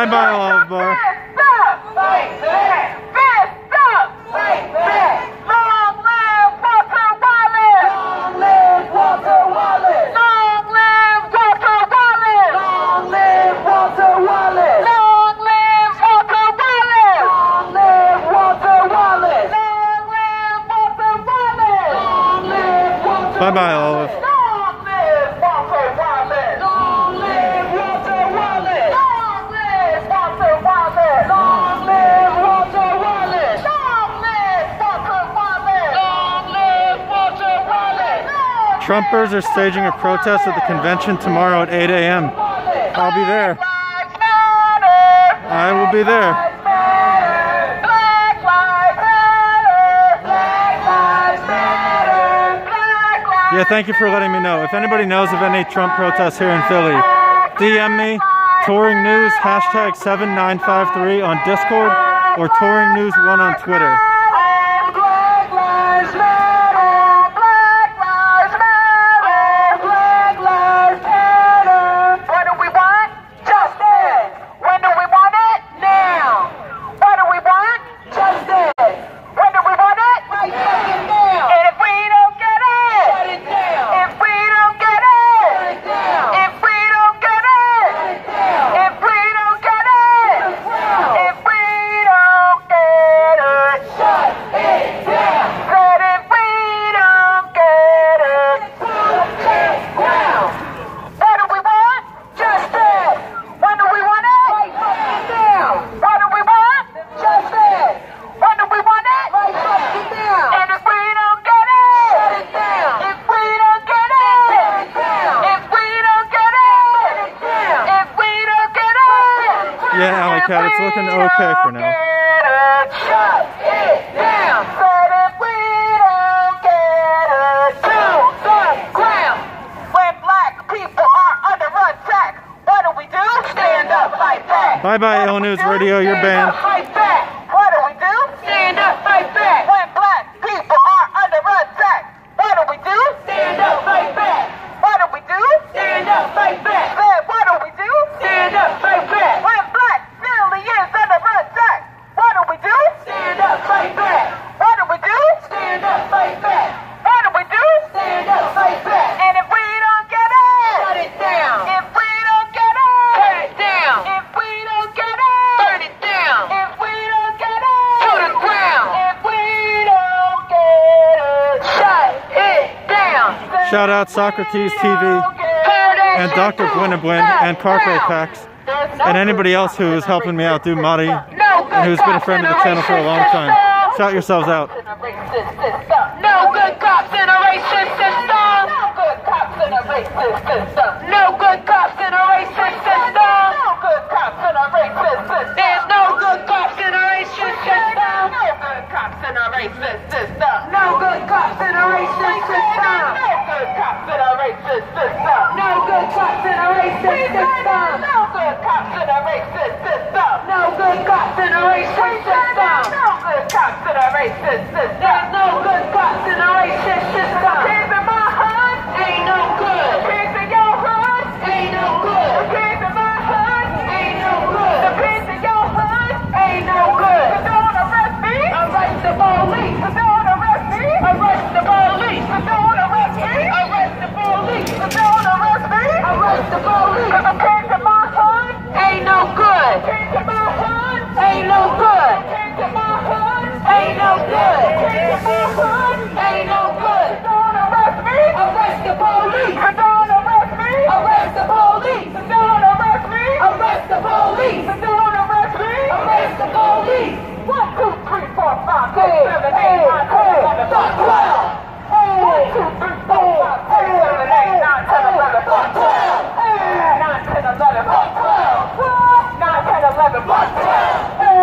Bye bye, all of us. Bye-bye, Olive. Long live Walter Wallace! Long live Walter Wallace! Long live Walter Wallace! Long live Walter Wallace! Long live Walter Wallace! Long live Walter Wallace! Trumpers are staging a protest at the convention tomorrow at 8 a.m. I'll be there. Black Lives Matter! I will be there. Yeah, thank you for letting me know. If anybody knows of any Trump protests here in Philly, DM me, TouringNews, hashtag 7953 on Discord, or TouringNews1 on Twitter. Socrates TV and Dr. Gwynabwyn and Carpo Pax and anybody else who is helping me out, do Mari, and who's been a friend of the channel for a long time. Shout yourselves out. No good cops in a racist system. No good cops in a racist system. No good cops in a racist system. No good cops in a racist system. There's no good cops in a racist system. No good cops in a racist system. No good cops in a racist system.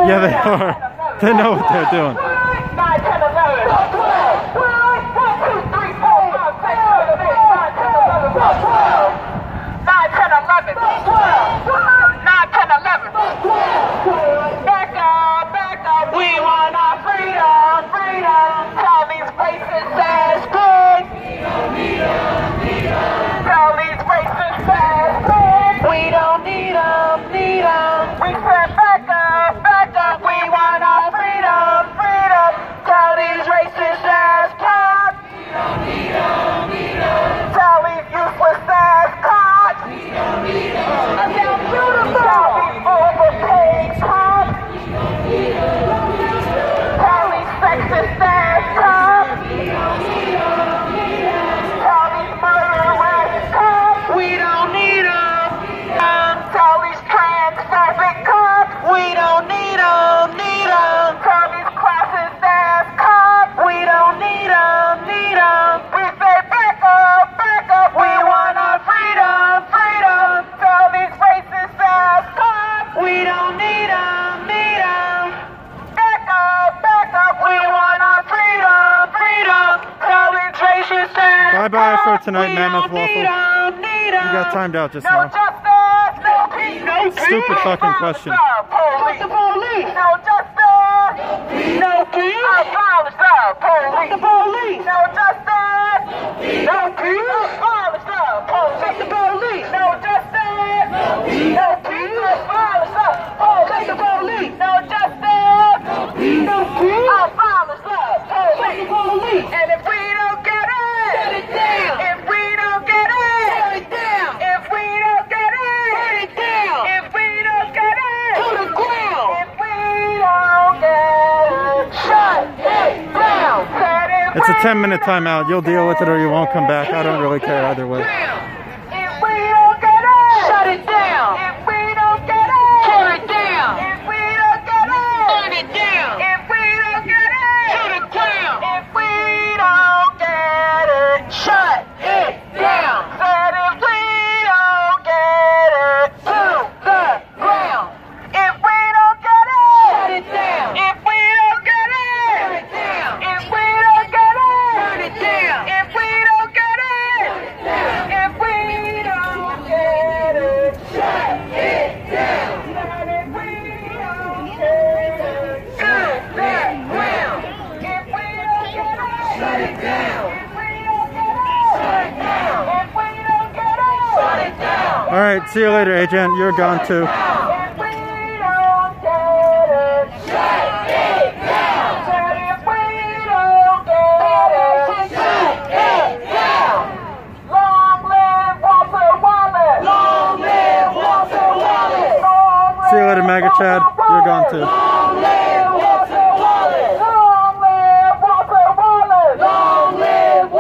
Yeah, they are. They know what they're doing. We want our freedom, freedom. Tell these racist ass pigs. Tell these racist ass pigs. We don't need them, need them. Bye-bye for tonight, Mammoth Waffle. You got timed out just now. Stupid fucking question. No peace. Abolish the police. The police. No justice. No peace. Abolish the police. The police. No justice. No peace. Abolish the police. The police. No justice. No peace. Abolish the police. The police. And if we don't get it, shut it down. If we don't get it, shut it down. If we don't get it, shut it down. If we don't get it, to the ground. If we don't get it. It's a 10-minute timeout. You'll deal with it or you won't come back. I don't really care either way. If we don't get it, shut it down. If we don't get it, tear it down. If we don't get it, burn it down. If we don't get it, to the ground. If we don't get it, shut it down. But if we don't get it, to the ground. If we don't get it, shut it down. If we don't get it, tear it down. If we don't get it, burn it down. If we don't get it, if we don't get it, shut it down. But if we don't get it, to the ground. If we don't get it, shut it down. If we don't get it, shut it down. If we don't get it, shut it down. All right, see you later, Agent. You're gone too. Mega Chad, you're gone too. Long live Walter Wallace! Long live Walter Wallace! Long live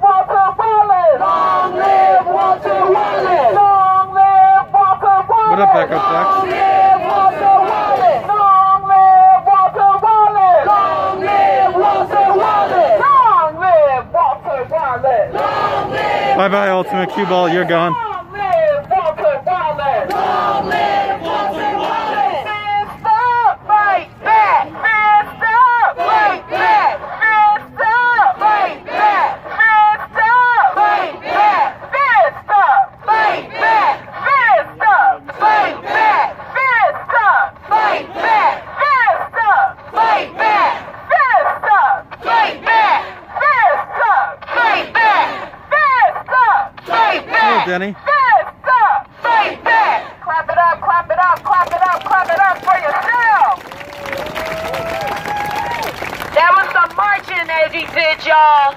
Walter Wallace! Long live Walter Wallace! Long live Walter Wallace! Long live Walter Wallace! What up, Backup Jack? Long live Walter Wallace! Long live Walter Wallace! Long live Walter Wallace! Long live Walter Wallace! Long live! Bye bye, Ultimate Cue Ball, you're gone. Denny. Fist up, fight back. Clap it up, clap it up, clap it up, clap it up for yourself. That was some marching as he did, y'all.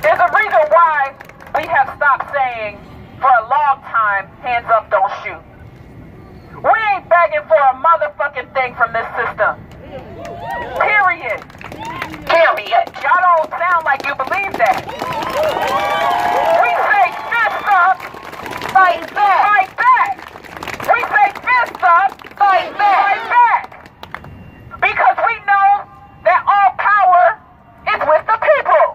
There's a reason why we have stopped saying for a long time, hands up, don't shoot. We ain't begging for a motherfucking thing from this system. Period. Period. Y'all don't sound like you believe that. We say fist up. Fight back! Fight back! We say fist up! Fight back! Fight back! Because we know that all power is with the people!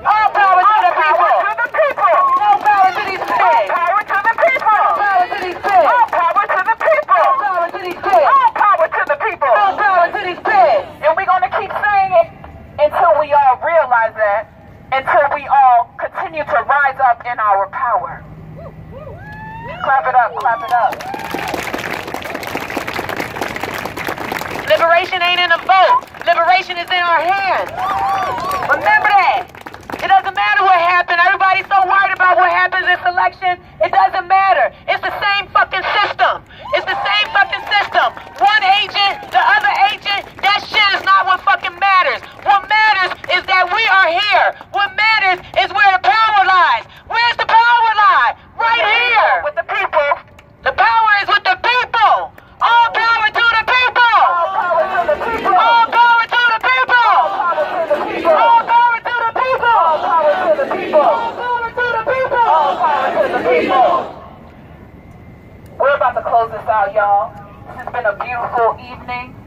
All power to the people! All power to the people! All power to these pigs! All power to the people! All power to these pigs! All power to the people! All power to these pigs! All power to the people! All power to these pigs! And we're gonna keep saying it until we all realize that, until we all continue to rise up in our power. Clap it up, clap it up. Liberation ain't in a vote. Liberation is in our hands. Remember that. It doesn't matter what happened. Everybody's so worried about what happens this election. It doesn't matter. It's the same fucking system. It's the same fucking system. One agent, the other agent, that shit is not what fucking matters. What matters is that we are here. What matters is where the power lies. Where's the power lie? Right here. With the people. The power is with the people. All power to the people. All power to the people. All power to the people. All power to the people. All power to the people. All power to the people. All power to the people. We're about to close this out, y'all. This has been a beautiful evening,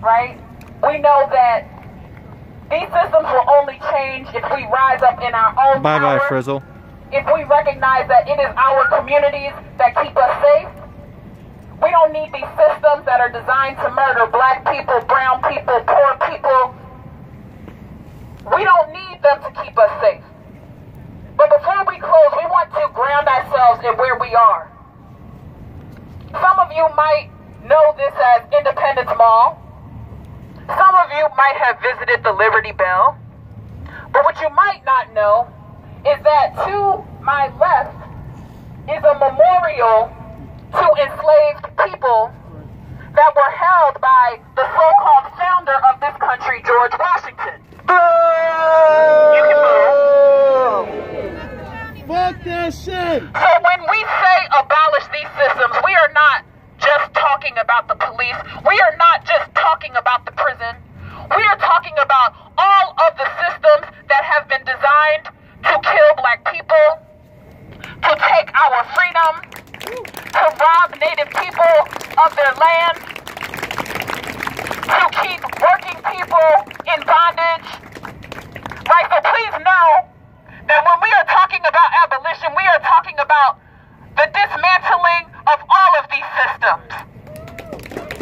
right? We know that these systems will only change if we rise up in our own power. Bye bye, Frizzle. If we recognize that it is our communities that keep us safe, we don't need these systems that are designed to murder black people, brown people, poor people. We don't need them to might know this as Independence Mall. Some of you might have visited the Liberty Bell. But what you might not know is that to my left is a memorial to enslaved people that were held by the so-called founder of this country, George Washington. You can move. Fuck that shit. So when we say abolish these systems, we are not just talking about the police. We are not just talking about the prison. We are talking about all of the systems that have been designed to kill black people, to take our freedom, to rob Native people of their land, to keep working people in bondage. Right, so please know that when we are talking about abolition, we are talking about the dismantling of all of these systems.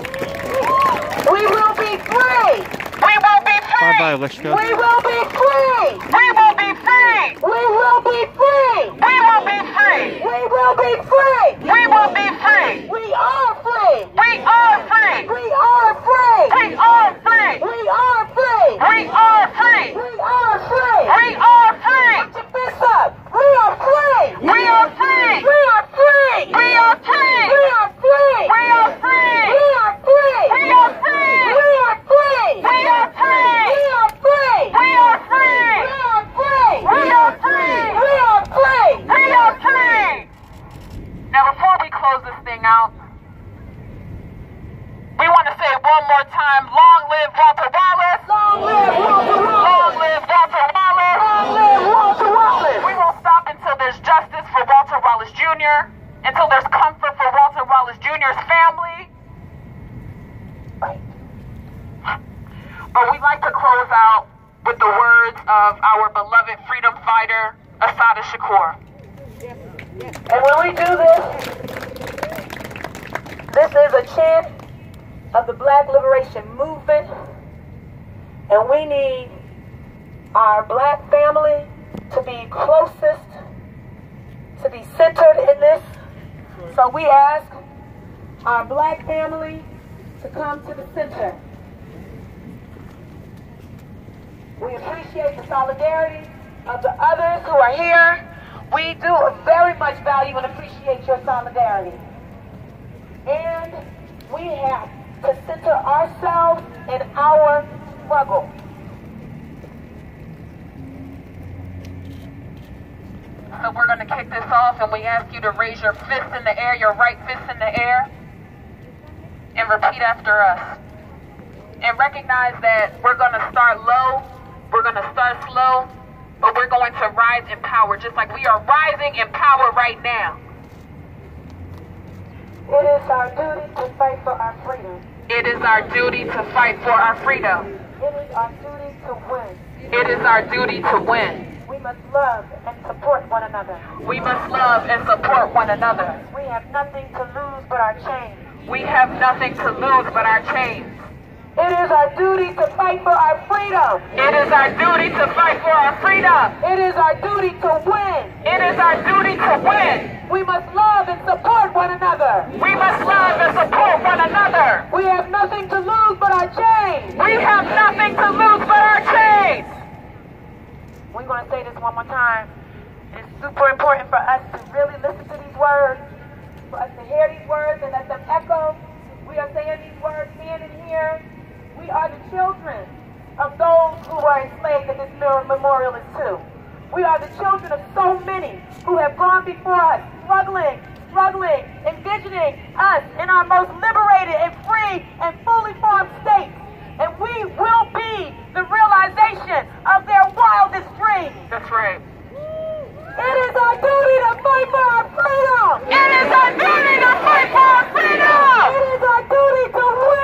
We will be free! We will be free! Bye-bye, let's go. We will be free! We will be free! We will be free! We will be free! We will be free! We will be free! We are free! We are free! We are free! We are free! We are free! We are free! We are free! We are free! Put your fists up! We are free! We are free! We are free! We are free! We are free! We are free! We are free! We are free! We are free! We are free! We are free! We are free! We are free! We are free! We are free! We are free! Now, before we close this thing out, we want to say one more time, long live Walter Wallace! Long live Walter Wallace! Long live Walter Wallace! Long live Walter Wallace! We won't stop until there's justice for Walter Wallace Jr., until there's comfort for Walter Wallace Jr.'s family. But we'd like to close out with the words of our beloved freedom fighter, Assata Shakur. And when we do this is a chant of the Black Liberation Movement, and we need our Black family to be closest, to be centered in this. So we ask our Black family to come to the center. We appreciate the solidarity of the others who are here. We do very much value and appreciate your solidarity. And we have to center ourselves in our struggle. So we're going to kick this off, and we ask you to raise your fist in the air, your right fist in the air, and repeat after us. And recognize that we're going to start low, we're going to start slow, but we're going to rise in power, just like we are rising in power right now. It is our duty to fight for our freedom. It is our duty to fight for our freedom. It is our duty to win. It is our duty to win. We must love and support one another. We must love and support one another. We have nothing to lose but our chains. We have nothing to lose but our chains. It is our duty to fight for our freedom. It is our duty to fight for our freedom. It is our duty to win. It is our duty to win. We must love and support one another. We must love and support one another. We have nothing to lose but our chains. We have nothing to lose but our chains. We're going to say this one more time. It's super important for us to really listen to these words, for us to hear these words and let them echo. We are saying these words standing here. We are the children of those who were enslaved that this memorial is to. We are the children of so many who have gone before us, struggling, envisioning us in our most liberated and free and fully formed state. And we will be the realization of their wildest dreams. That's right. It is our duty to fight for our freedom. It is our duty to fight for our freedom. It is our duty to win.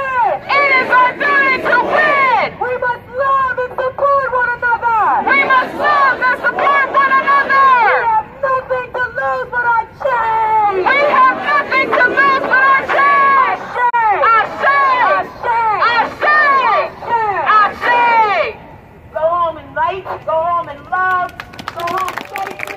It is our duty to win. We must love and support one another. We must love and support one another. We have nothing to lose but our chains. We have nothing to lose but our chains. Our chains. Our chains. Our chains. Go home and light. Go home and love. Go home safely.